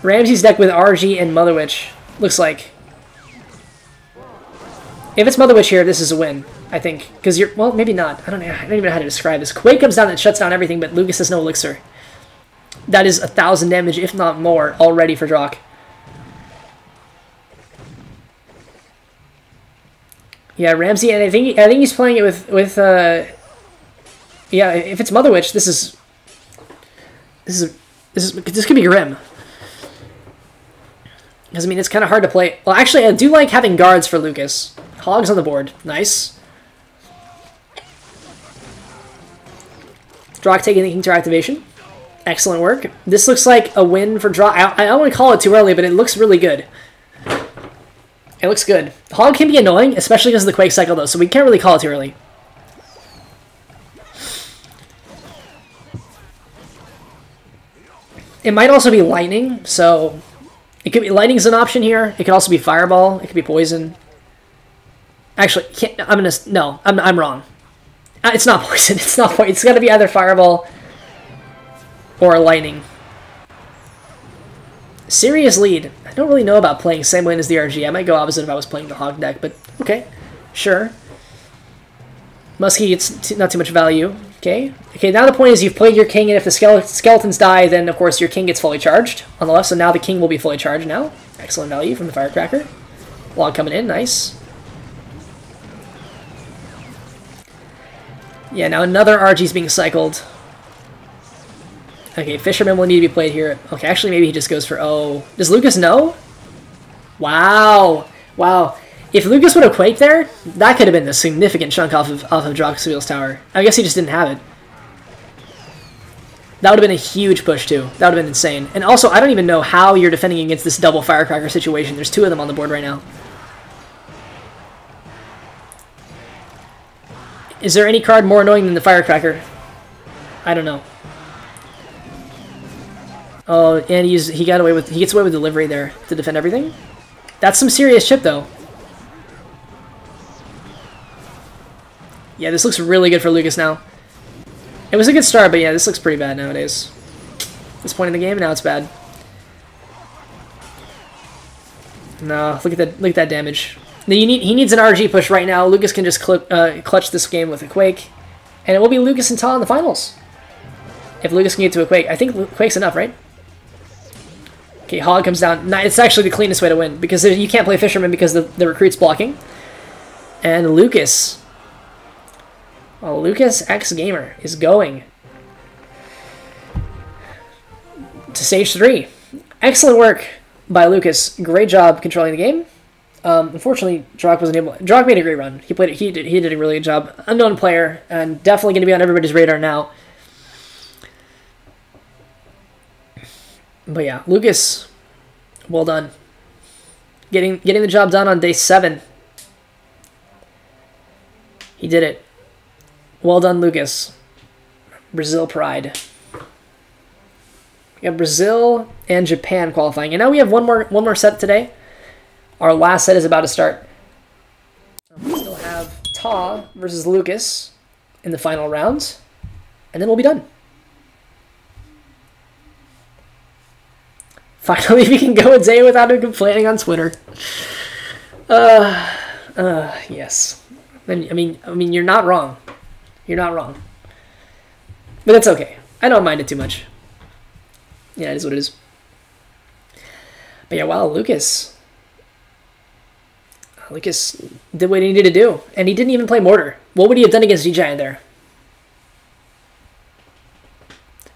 Ramsey's deck with R G and Mother Witch, looks like. If it's Mother Witch here, this is a win, I think. Because you're... Well, maybe not. I don't know. I don't even know how to describe this. Quake comes down and shuts down everything, but Lucas has no elixir. That is a thousand damage, if not more, already for Drock. Yeah, Ramsey, and I think I think he's playing it with with. Uh, yeah, if it's Mother Witch, this is this is this is this could be grim. Because I mean, it's kind of hard to play. Well, actually, I do like having guards for Lucas. Hogs on the board, nice. Drock taking the king to activation. Excellent work. This looks like a win for Drock. I, I don't want to call it too early, but it looks really good. It looks good. Hog can be annoying, especially because of the Quake cycle, though, so we can't really call it too early. It might also be Lightning, so... It could be... Lightning's an option here. It could also be Fireball. It could be Poison. Actually, can't, I'm gonna... No, I'm, I'm wrong. It's not Poison. It's not Poison. It's gotta be either Fireball... or Lightning. Serious lead. I don't really know about playing same lane as the R G. I might go opposite if I was playing the Hog deck, but okay. Sure. Muskie gets not too much value. Okay. Okay, now the point is you've played your king, and if the skele skeletons die, then of course your king gets fully charged on the left, so now the king will be fully charged now. Excellent value from the Firecracker. Log coming in, nice. Yeah, now another R G's being cycled. Okay, Fisherman will need to be played here. Okay, actually, maybe he just goes for O. Does Lucas know? Wow. Wow. If Lucas would have Quaked there, that could have been a significant chunk off of, off of Droxpiel's tower. I guess he just didn't have it. That would have been a huge push, too. That would have been insane. And also, I don't even know how you're defending against this double Firecracker situation. There's two of them on the board right now. Is there any card more annoying than the Firecracker? I don't know. Oh, and he's, he got away with he gets away with delivery there to defend everything. That's some serious chip, though. Yeah, this looks really good for Lucas now. It was a good start, but yeah, this looks pretty bad nowadays. At this point in the game, now it's bad. No, look at that look at that damage. Now you need he needs an R G push right now. Lucas can just clip, uh, clutch this game with a Quake, and it will be Lucas and Ta in the finals. If Lucas can get to a Quake, I think Quake's enough, right? Okay, Hog comes down. It's actually the cleanest way to win, because you can't play Fisherman because the, the recruit's blocking. And Lucas. Well, Lucas X Gamer is going to stage three. Excellent work by Lucas. Great job controlling the game. Um, unfortunately, Drock wasn't able. Drock made a great run. He played. He did. He did a really good job. Unknown player, and definitely going to be on everybody's radar now. But yeah, Lucas, well done. Getting getting the job done on day seven. He did it. Well done, Lucas. Brazil pride. We got Brazil and Japan qualifying, and now we have one more one more set today. Our last set is about to start. We still have Ta versus Lucas in the final rounds, and then we'll be done. Finally, we can go a day without him complaining on Twitter. Uh, uh, yes. And, I mean, I mean, you're not wrong. You're not wrong. But that's okay. I don't mind it too much. Yeah, it is what it is. But yeah, wow, Lucas. Lucas did what he needed to do, and he didn't even play Mortar. What would he have done against G-Giant there?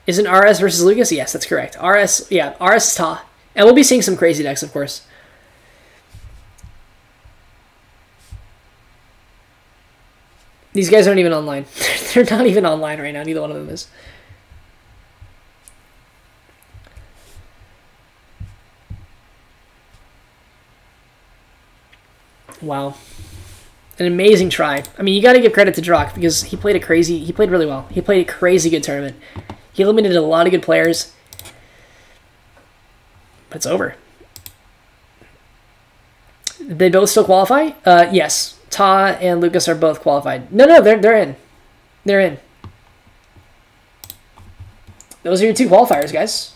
Isn't R S versus Lucas? Yes, that's correct. R S, yeah, R S is Ta. And we'll be seeing some crazy decks, of course. These guys aren't even online. They're not even online right now. Neither one of them is. Wow. An amazing try. I mean, you got to give credit to Drock because he played a crazy... He played really well. He played a crazy good tournament. He eliminated a lot of good players. But it's over. Did they both still qualify? Uh, yes. Ta and Lucas are both qualified. No, no, they're, they're in. They're in. Those are your two qualifiers, guys.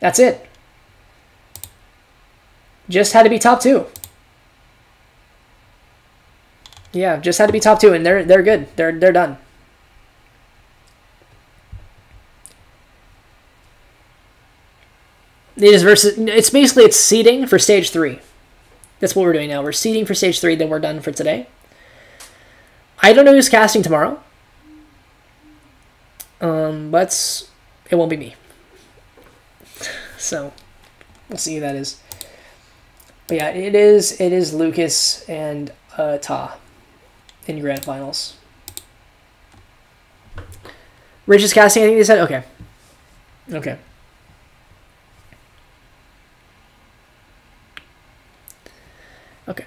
That's it. Just had to be top two. Yeah, just had to be top two, and they're they're good. They're they're done. It is versus. It's basically it's seeding for stage three. That's what we're doing now. We're seeding for stage three. Then we're done for today. I don't know who's casting tomorrow. Um, but it won't be me. So we'll see who that is. But yeah, it is. It is Lucas and uh, Ta in grand finals. Rich is casting. I think they said okay. Okay. Okay.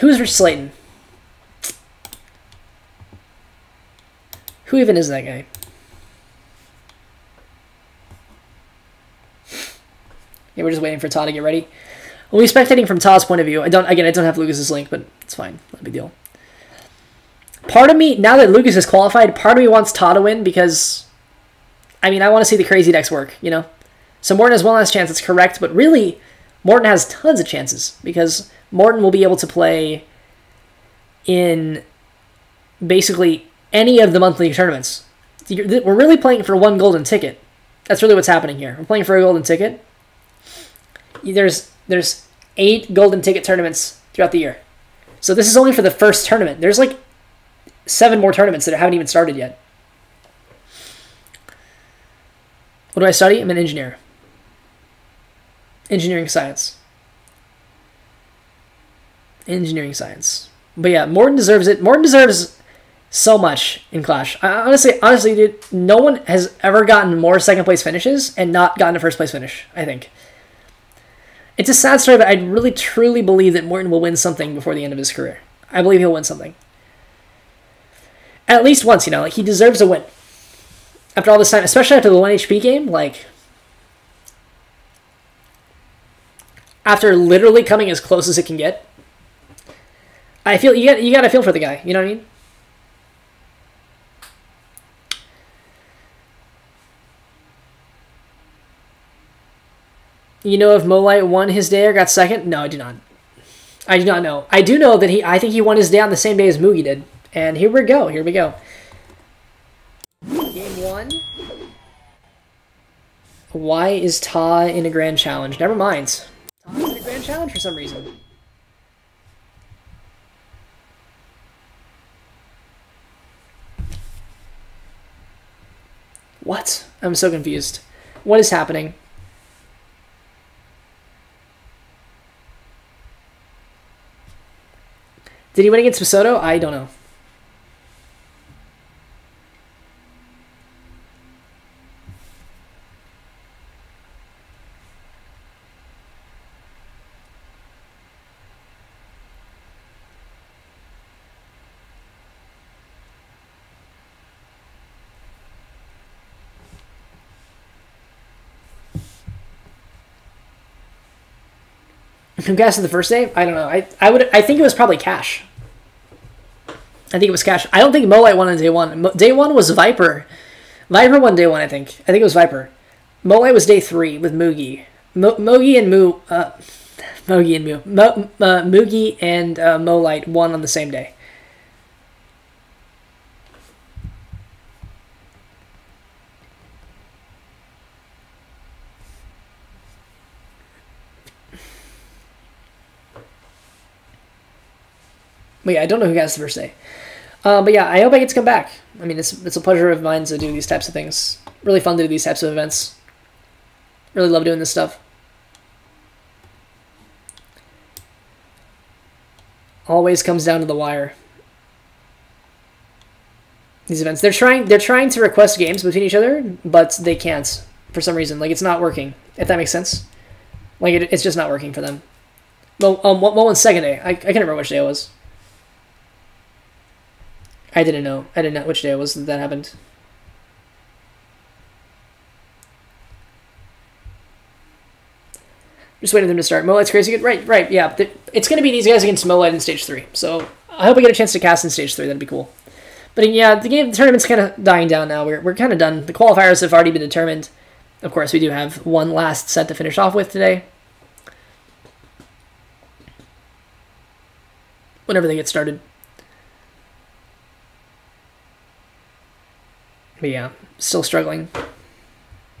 Who's Rich Slayton? Who even is that guy? Yeah, we're just waiting for Ta to get ready. We'll be spectating from Ta's point of view. I don't again I don't have Lucas's link, but it's fine. Not a big deal. Part of me, now that Lucas is qualified, part of me wants Ta to win because I mean I want to see the crazy decks work, you know? So Morton has one last chance, it's correct, but really Morton has tons of chances because Morton will be able to play in basically any of the monthly tournaments. We're really playing for one golden ticket. That's really what's happening here. We're playing for a golden ticket. There's there's eight golden ticket tournaments throughout the year. So this is only for the first tournament. There's like seven more tournaments that haven't even started yet. What do I study? I'm an engineer. Engineering science. Engineering science. But yeah, Morton deserves it. Morton deserves so much in Clash. I honestly, honestly, dude, no one has ever gotten more second place finishes and not gotten a first place finish, I think. It's a sad story, but I really truly believe that Morton will win something before the end of his career. I believe he'll win something. At least once, you know, like he deserves a win. After all this time, especially after the one H P game, like after literally coming as close as it can get, I feel you got you got to feel for the guy. You know what I mean? You know if Molite won his day or got second? No, I do not. I do not know. I do know that he. I think he won his day on the same day as Moogie did. And here we go. Here we go. Game one. Why is Ta in a grand challenge? Never mind. Ta's in a grand challenge for some reason. What? I'm so confused. What is happening? Did he win against Basoto? I don't know. Who casted the first day? I don't know. I I would I think it was probably Cash. I think it was Cash. I don't think Molite won on day one. Mo day one was Viper. Viper won day one. I think. I think it was Viper. Molite was day three with Moogie. Mo Moogie and Moo. Uh, Moogie and Moo. Mo uh, Moogie and uh, Molite won on the same day. But yeah, I don't know who got us the first day. Uh, but yeah, I hope I get to come back. I mean, it's, it's a pleasure of mine to do these types of things. Really fun to do these types of events. Really love doing this stuff. Always comes down to the wire. These events. They're trying, they're trying to request games between each other, but they can't for some reason. Like, it's not working, if that makes sense. Like, it, it's just not working for them. Well, um, what, what was second day? I, I can't remember which day it was. I didn't know. I didn't know which day it was that, that happened. Just waiting for them to start. Molite's crazy good. Right, right, yeah. It's going to be these guys against Molite in Stage three. So I hope I get a chance to cast in Stage three. That'd be cool. But yeah, the game, the tournament's kind of dying down now. We're, we're kind of done. The qualifiers have already been determined. Of course, we do have one last set to finish off with today. Whenever they get started. But yeah, still struggling.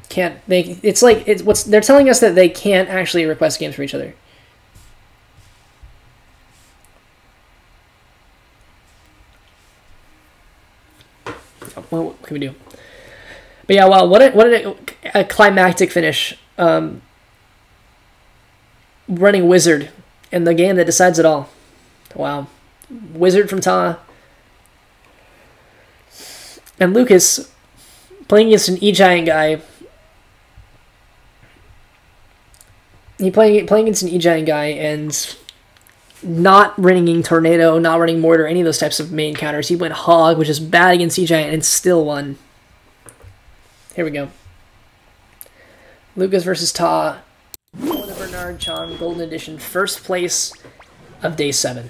Can't they? It's like it's what's they're telling us that they can't actually request games from each other. Well, what can we do? But yeah, wow, what a, what a, a climactic finish. Um, running Wizard in the game that decides it all. Wow, Wizard from Ta. And Lucas playing against an E-Giant guy. He playing playing against an E-Giant guy and not running Tornado, not running Mortar, any of those types of main counters. He went Hog, which is bad against E-Giant, and still won. Here we go. Lucas versus Ta. For the Bernard Chong Golden Edition, first place of day seven.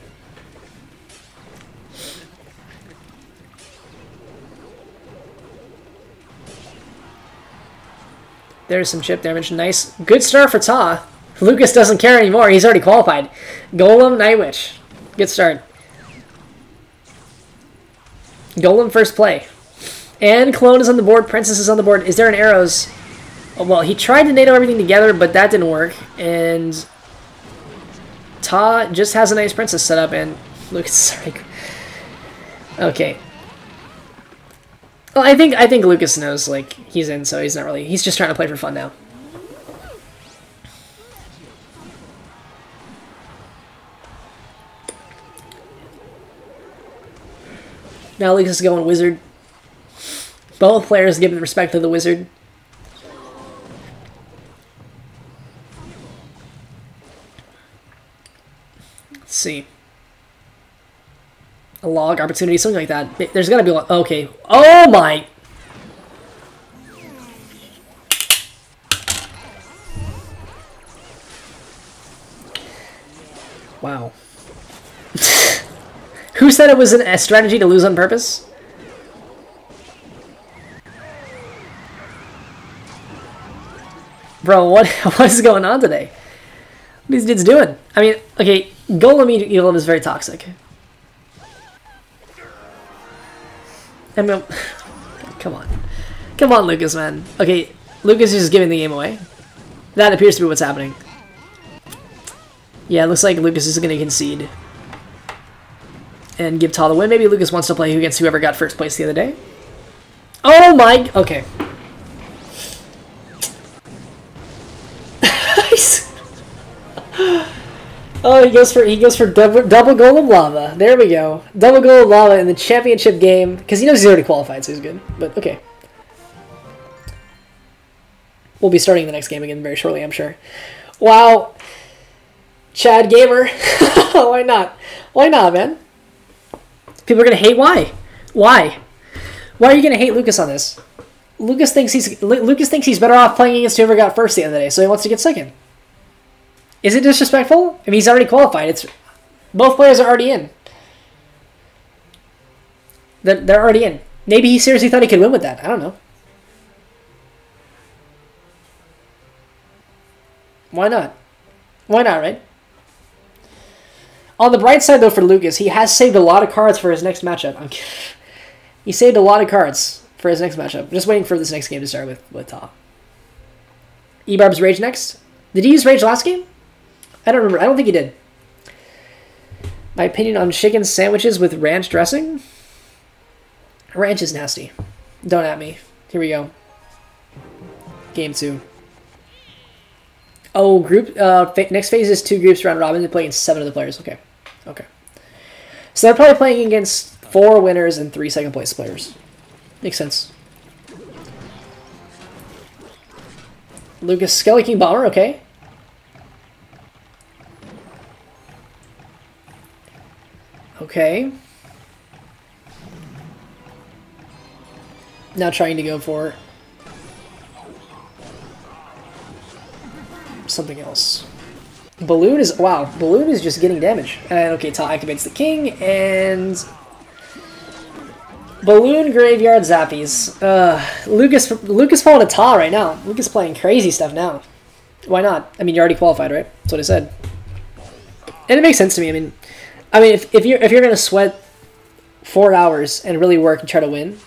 There's some chip damage. Nice. Good start for Ta. Lucas doesn't care anymore. He's already qualified. Golem, Night Witch. Good start. Golem first play. And Clone is on the board. Princess is on the board. Is there an arrows? Oh, well, he tried to NATO everything together, but that didn't work. And Ta just has a nice Princess set up, and Lucas is already... Okay. Well, I think I think Lucas knows like he's in, so he's not really. He's just trying to play for fun now. Now Lucas is going Wizard. Both players giving respect to the Wizard. Let's see. A log opportunity, something like that. There's gotta be a log. Okay. Oh my! Wow. Who said it was an, a strategy to lose on purpose? Bro, what what is going on today? What are these dudes doing? I mean, okay, Golem Golem is very toxic. I mean, come on. Come on, Lucas, man. Okay, Lucas is just giving the game away. That appears to be what's happening. Yeah, it looks like Lucas is going to concede and give Ta the win. Maybe Lucas wants to play against whoever got first place the other day. Oh my... Okay. Oh, he goes for he goes for double, double Golem Lava. There we go. Double Golem Lava in the championship game. Because he knows he's already qualified, so he's good. But, okay. We'll be starting the next game again very shortly, I'm sure. Wow. Chad Gamer. Why not? Why not, man? People are going to hate why. Why? Why are you going to hate Lucas on this? Lucas thinks he's Lucas thinks he's better off playing against whoever got first the other day, so he wants to get second. Is it disrespectful? I mean, he's already qualified. It's both players are already in. They're, they're already in. Maybe he seriously thought he could win with that. I don't know. Why not? Why not, right? On the bright side, though, for Lucas, he has saved a lot of cards for his next matchup. I'm kidding. He saved a lot of cards for his next matchup. Just waiting for this next game to start with, with Ta. E-Barb's Rage next. Did he use Rage last game? I don't remember. I don't think he did. My opinion on chicken sandwiches with ranch dressing? Ranch is nasty. Don't at me. Here we go. Game two. Oh, group. Uh, fa next phase is two groups round robin. They play against seven of the players. Okay. Okay. So they're probably playing against four winners and three second place players. Makes sense. Lucas Skelly King Bomber. Okay. Okay. Now trying to go for something else. Balloon is... Wow, Balloon is just getting damage. And okay, Ta activates the king, and... Balloon graveyard zappies. Uh, Lucas Lucas falling to Ta right now. Lucas playing crazy stuff now. Why not? I mean, you're already qualified, right? That's what I said. And it makes sense to me. I mean, I mean, if, if you're if you're gonna sweat four hours and really work and try to win,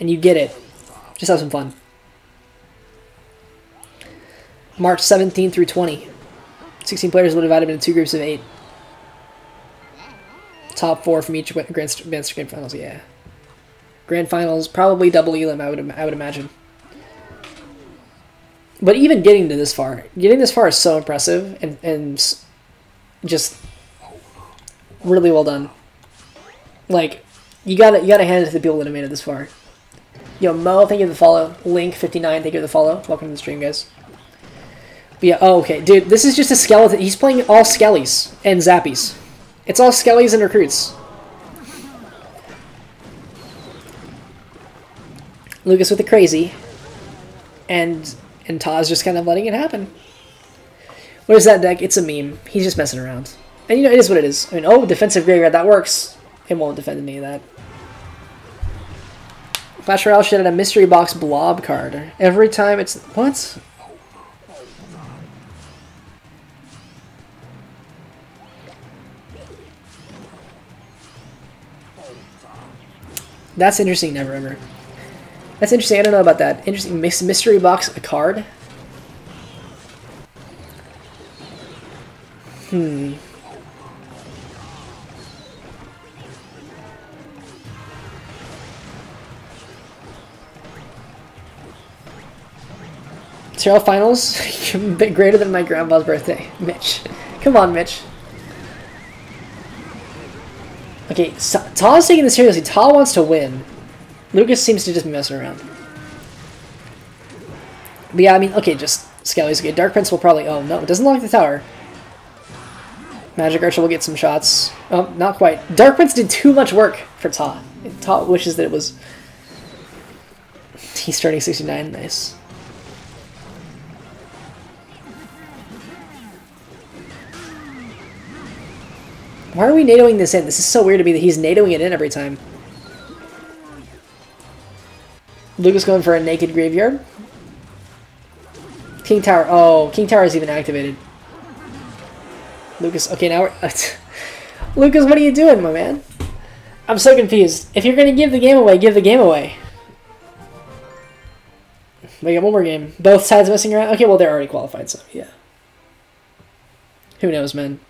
and you get it, just have some fun. March seventeenth through twentieth. sixteen players will be divided into two groups of eight. Top four from each grand advanced grand finals. Yeah, grand finals probably double Elim. I would I would imagine. But even getting to this far, getting this far is so impressive and and just really well done. Like you gotta you gotta hand it to the people that have made it this far. Yo, Mo, thank you for the follow. Link fifty-nine, thank you for the follow. Welcome to the stream, guys. But yeah, oh, okay, dude, this is just a skeleton. He's playing all skellies and zappies. It's all skellies and recruits. Lucas with the crazy, and and Ta's just kind of letting it happen. What is that deck? It's a meme. He's just messing around. And you know, it is what it is. I mean, oh, defensive graveyard, that works. It won't defend any of that. Clash Royale should add a mystery box blob card. Every time it's... What? That's interesting, Never Ever. That's interesting, I don't know about that. Interesting, mystery box a card? Hmm. Terrell Finals? A bit greater than my grandpa's birthday. Mitch. Come on, Mitch. Okay, so Ta's taking this seriously. Ta wants to win. Lucas seems to just be messing around. But yeah, I mean, okay, just Skelly's good. Dark Prince will probably... Oh, no, it doesn't lock the tower. Magic Archer will get some shots. Oh, not quite. Dark Prince did too much work for Ta. Ta wishes that it was... He's turning sixty-nine. Nice. Why are we NATOing this in? This is so weird to me that he's NATOing it in every time. Lucas going for a naked graveyard. King Tower. Oh, King Tower is even activated. Lucas, okay, now we're... Lucas, what are you doing, my man? I'm so confused. If you're going to give the game away, give the game away. We got one more game. Both sides messing around? Okay, well, they're already qualified, so yeah. Who knows, man?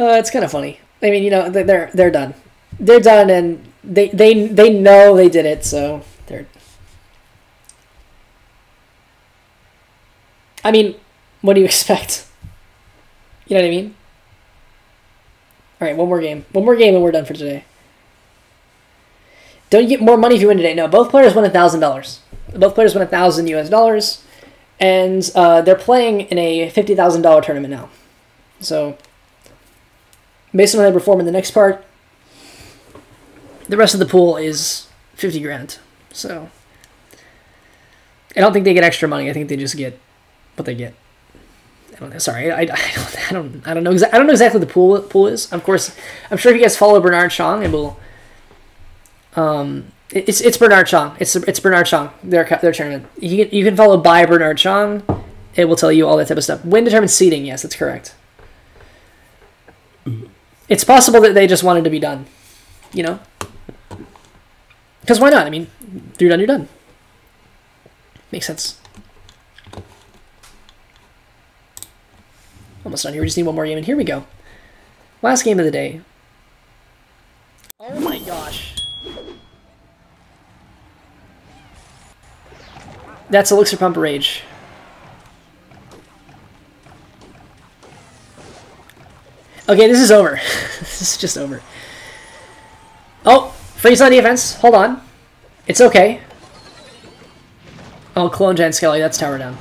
Uh, it's kind of funny. I mean, you know, they're they're done. They're done, and they they they know they did it, so they're... I mean, what do you expect? You know what I mean? All right, one more game. One more game and we're done for today. Don't you get more money if you win today? No, both players won a thousand dollars. Both players won a thousand U S dollars, and uh, they're playing in a fifty thousand dollar tournament now. So based on how they perform in the next part, the rest of the pool is fifty grand. So I don't think they get extra money. I think they just get what they get. I don't know. Sorry, I, I don't I don't I don't know. I don't know exactly what the pool pool is. Of course, I'm sure if you guys follow Bernard Chong, it will. Um, it's it's Bernard Chong. It's it's Bernard Chong. Their their tournament. You can, you can follow by Bernard Chong. It will tell you all that type of stuff. Win determines seeding. Yes, that's correct. It's possible that they just wanted to be done, you know? Because why not? I mean, you're done, you're done. Makes sense. Almost done here. We just need one more game, and here we go. Last game of the day. Oh my gosh. That's Elixir Pump Rage. Okay, this is over. This is just over. Oh, freeze on defense. Hold on. It's okay. Oh, Clone Giant Skelly. That's tower down.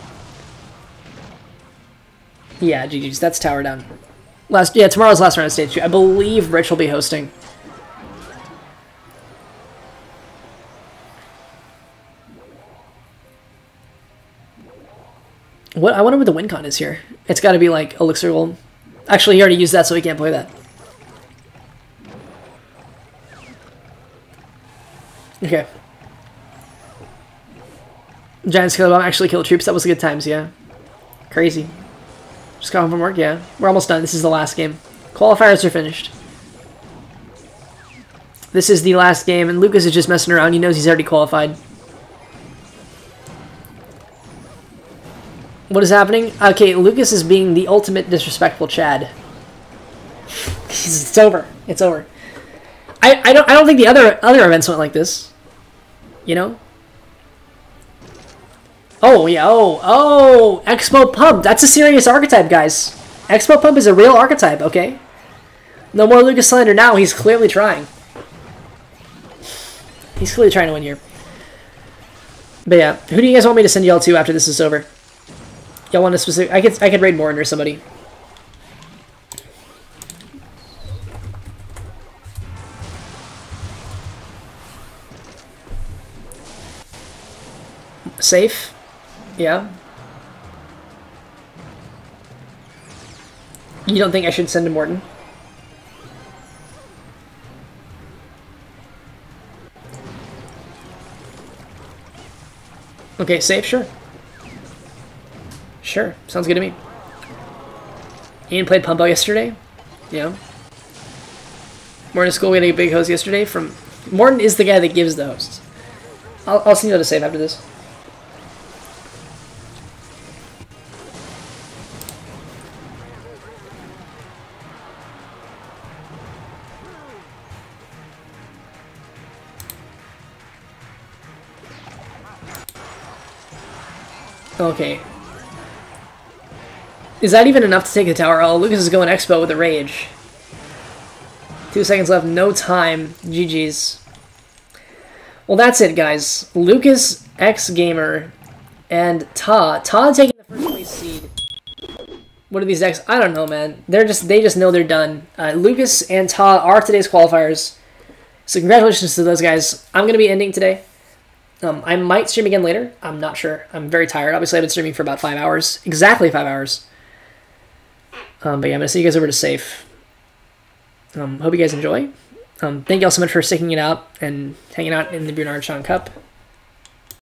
Yeah, G G's. That's tower down. Last, yeah, tomorrow's last round of stage two. I believe Rich will be hosting. What? I wonder what the win con is here. It's got to be like Elixir Gold. Actually, he already used that, so he can't play that. Okay. Giants killer bomb actually killed troops. That was good times, yeah. Crazy. Just got home from work, yeah. We're almost done. This is the last game. Qualifiers are finished. This is the last game, and Lucas is just messing around. He knows he's already qualified. What is happening? Okay, Lucas is being the ultimate disrespectful Chad. It's over. It's over. I, I don't I don't think the other other events went like this. You know? Oh, yeah. Oh, oh, Expo Pump. That's a serious archetype, guys. Expo Pump is a real archetype, okay? No more Lucas slander now. He's clearly trying. He's clearly trying to win here. But yeah, who do you guys want me to send y'all to after this is over? Y'all want a specific... I could, I could raid Morton or somebody. Safe? Yeah. You don't think I should send to Morton? Okay, safe, sure. Sure, sounds good to me. Ian played Pump Out yesterday. Yeah. Morton at school, we had a big host yesterday from... Morton is the guy that gives the hosts. I'll, I'll send you to save after this. Okay. Is that even enough to take the tower? Oh, Lucas is going Expo with a rage. Two seconds left, no time. G G's. Well, that's it, guys. Lucas, X-Gamer, and Ta. Ta taking the first place seed. What are these X? I don't know, man. They're just, they just know they're done. Uh, Lucas and Ta are today's qualifiers. So congratulations to those guys. I'm going to be ending today. Um, I might stream again later. I'm not sure. I'm very tired. Obviously, I've been streaming for about five hours. Exactly five hours. Um, but yeah, I'm going to see you guys over to Safe. Um, hope you guys enjoy. Um, thank you all so much for sticking it out and hanging out in the Bernard Chong Cup.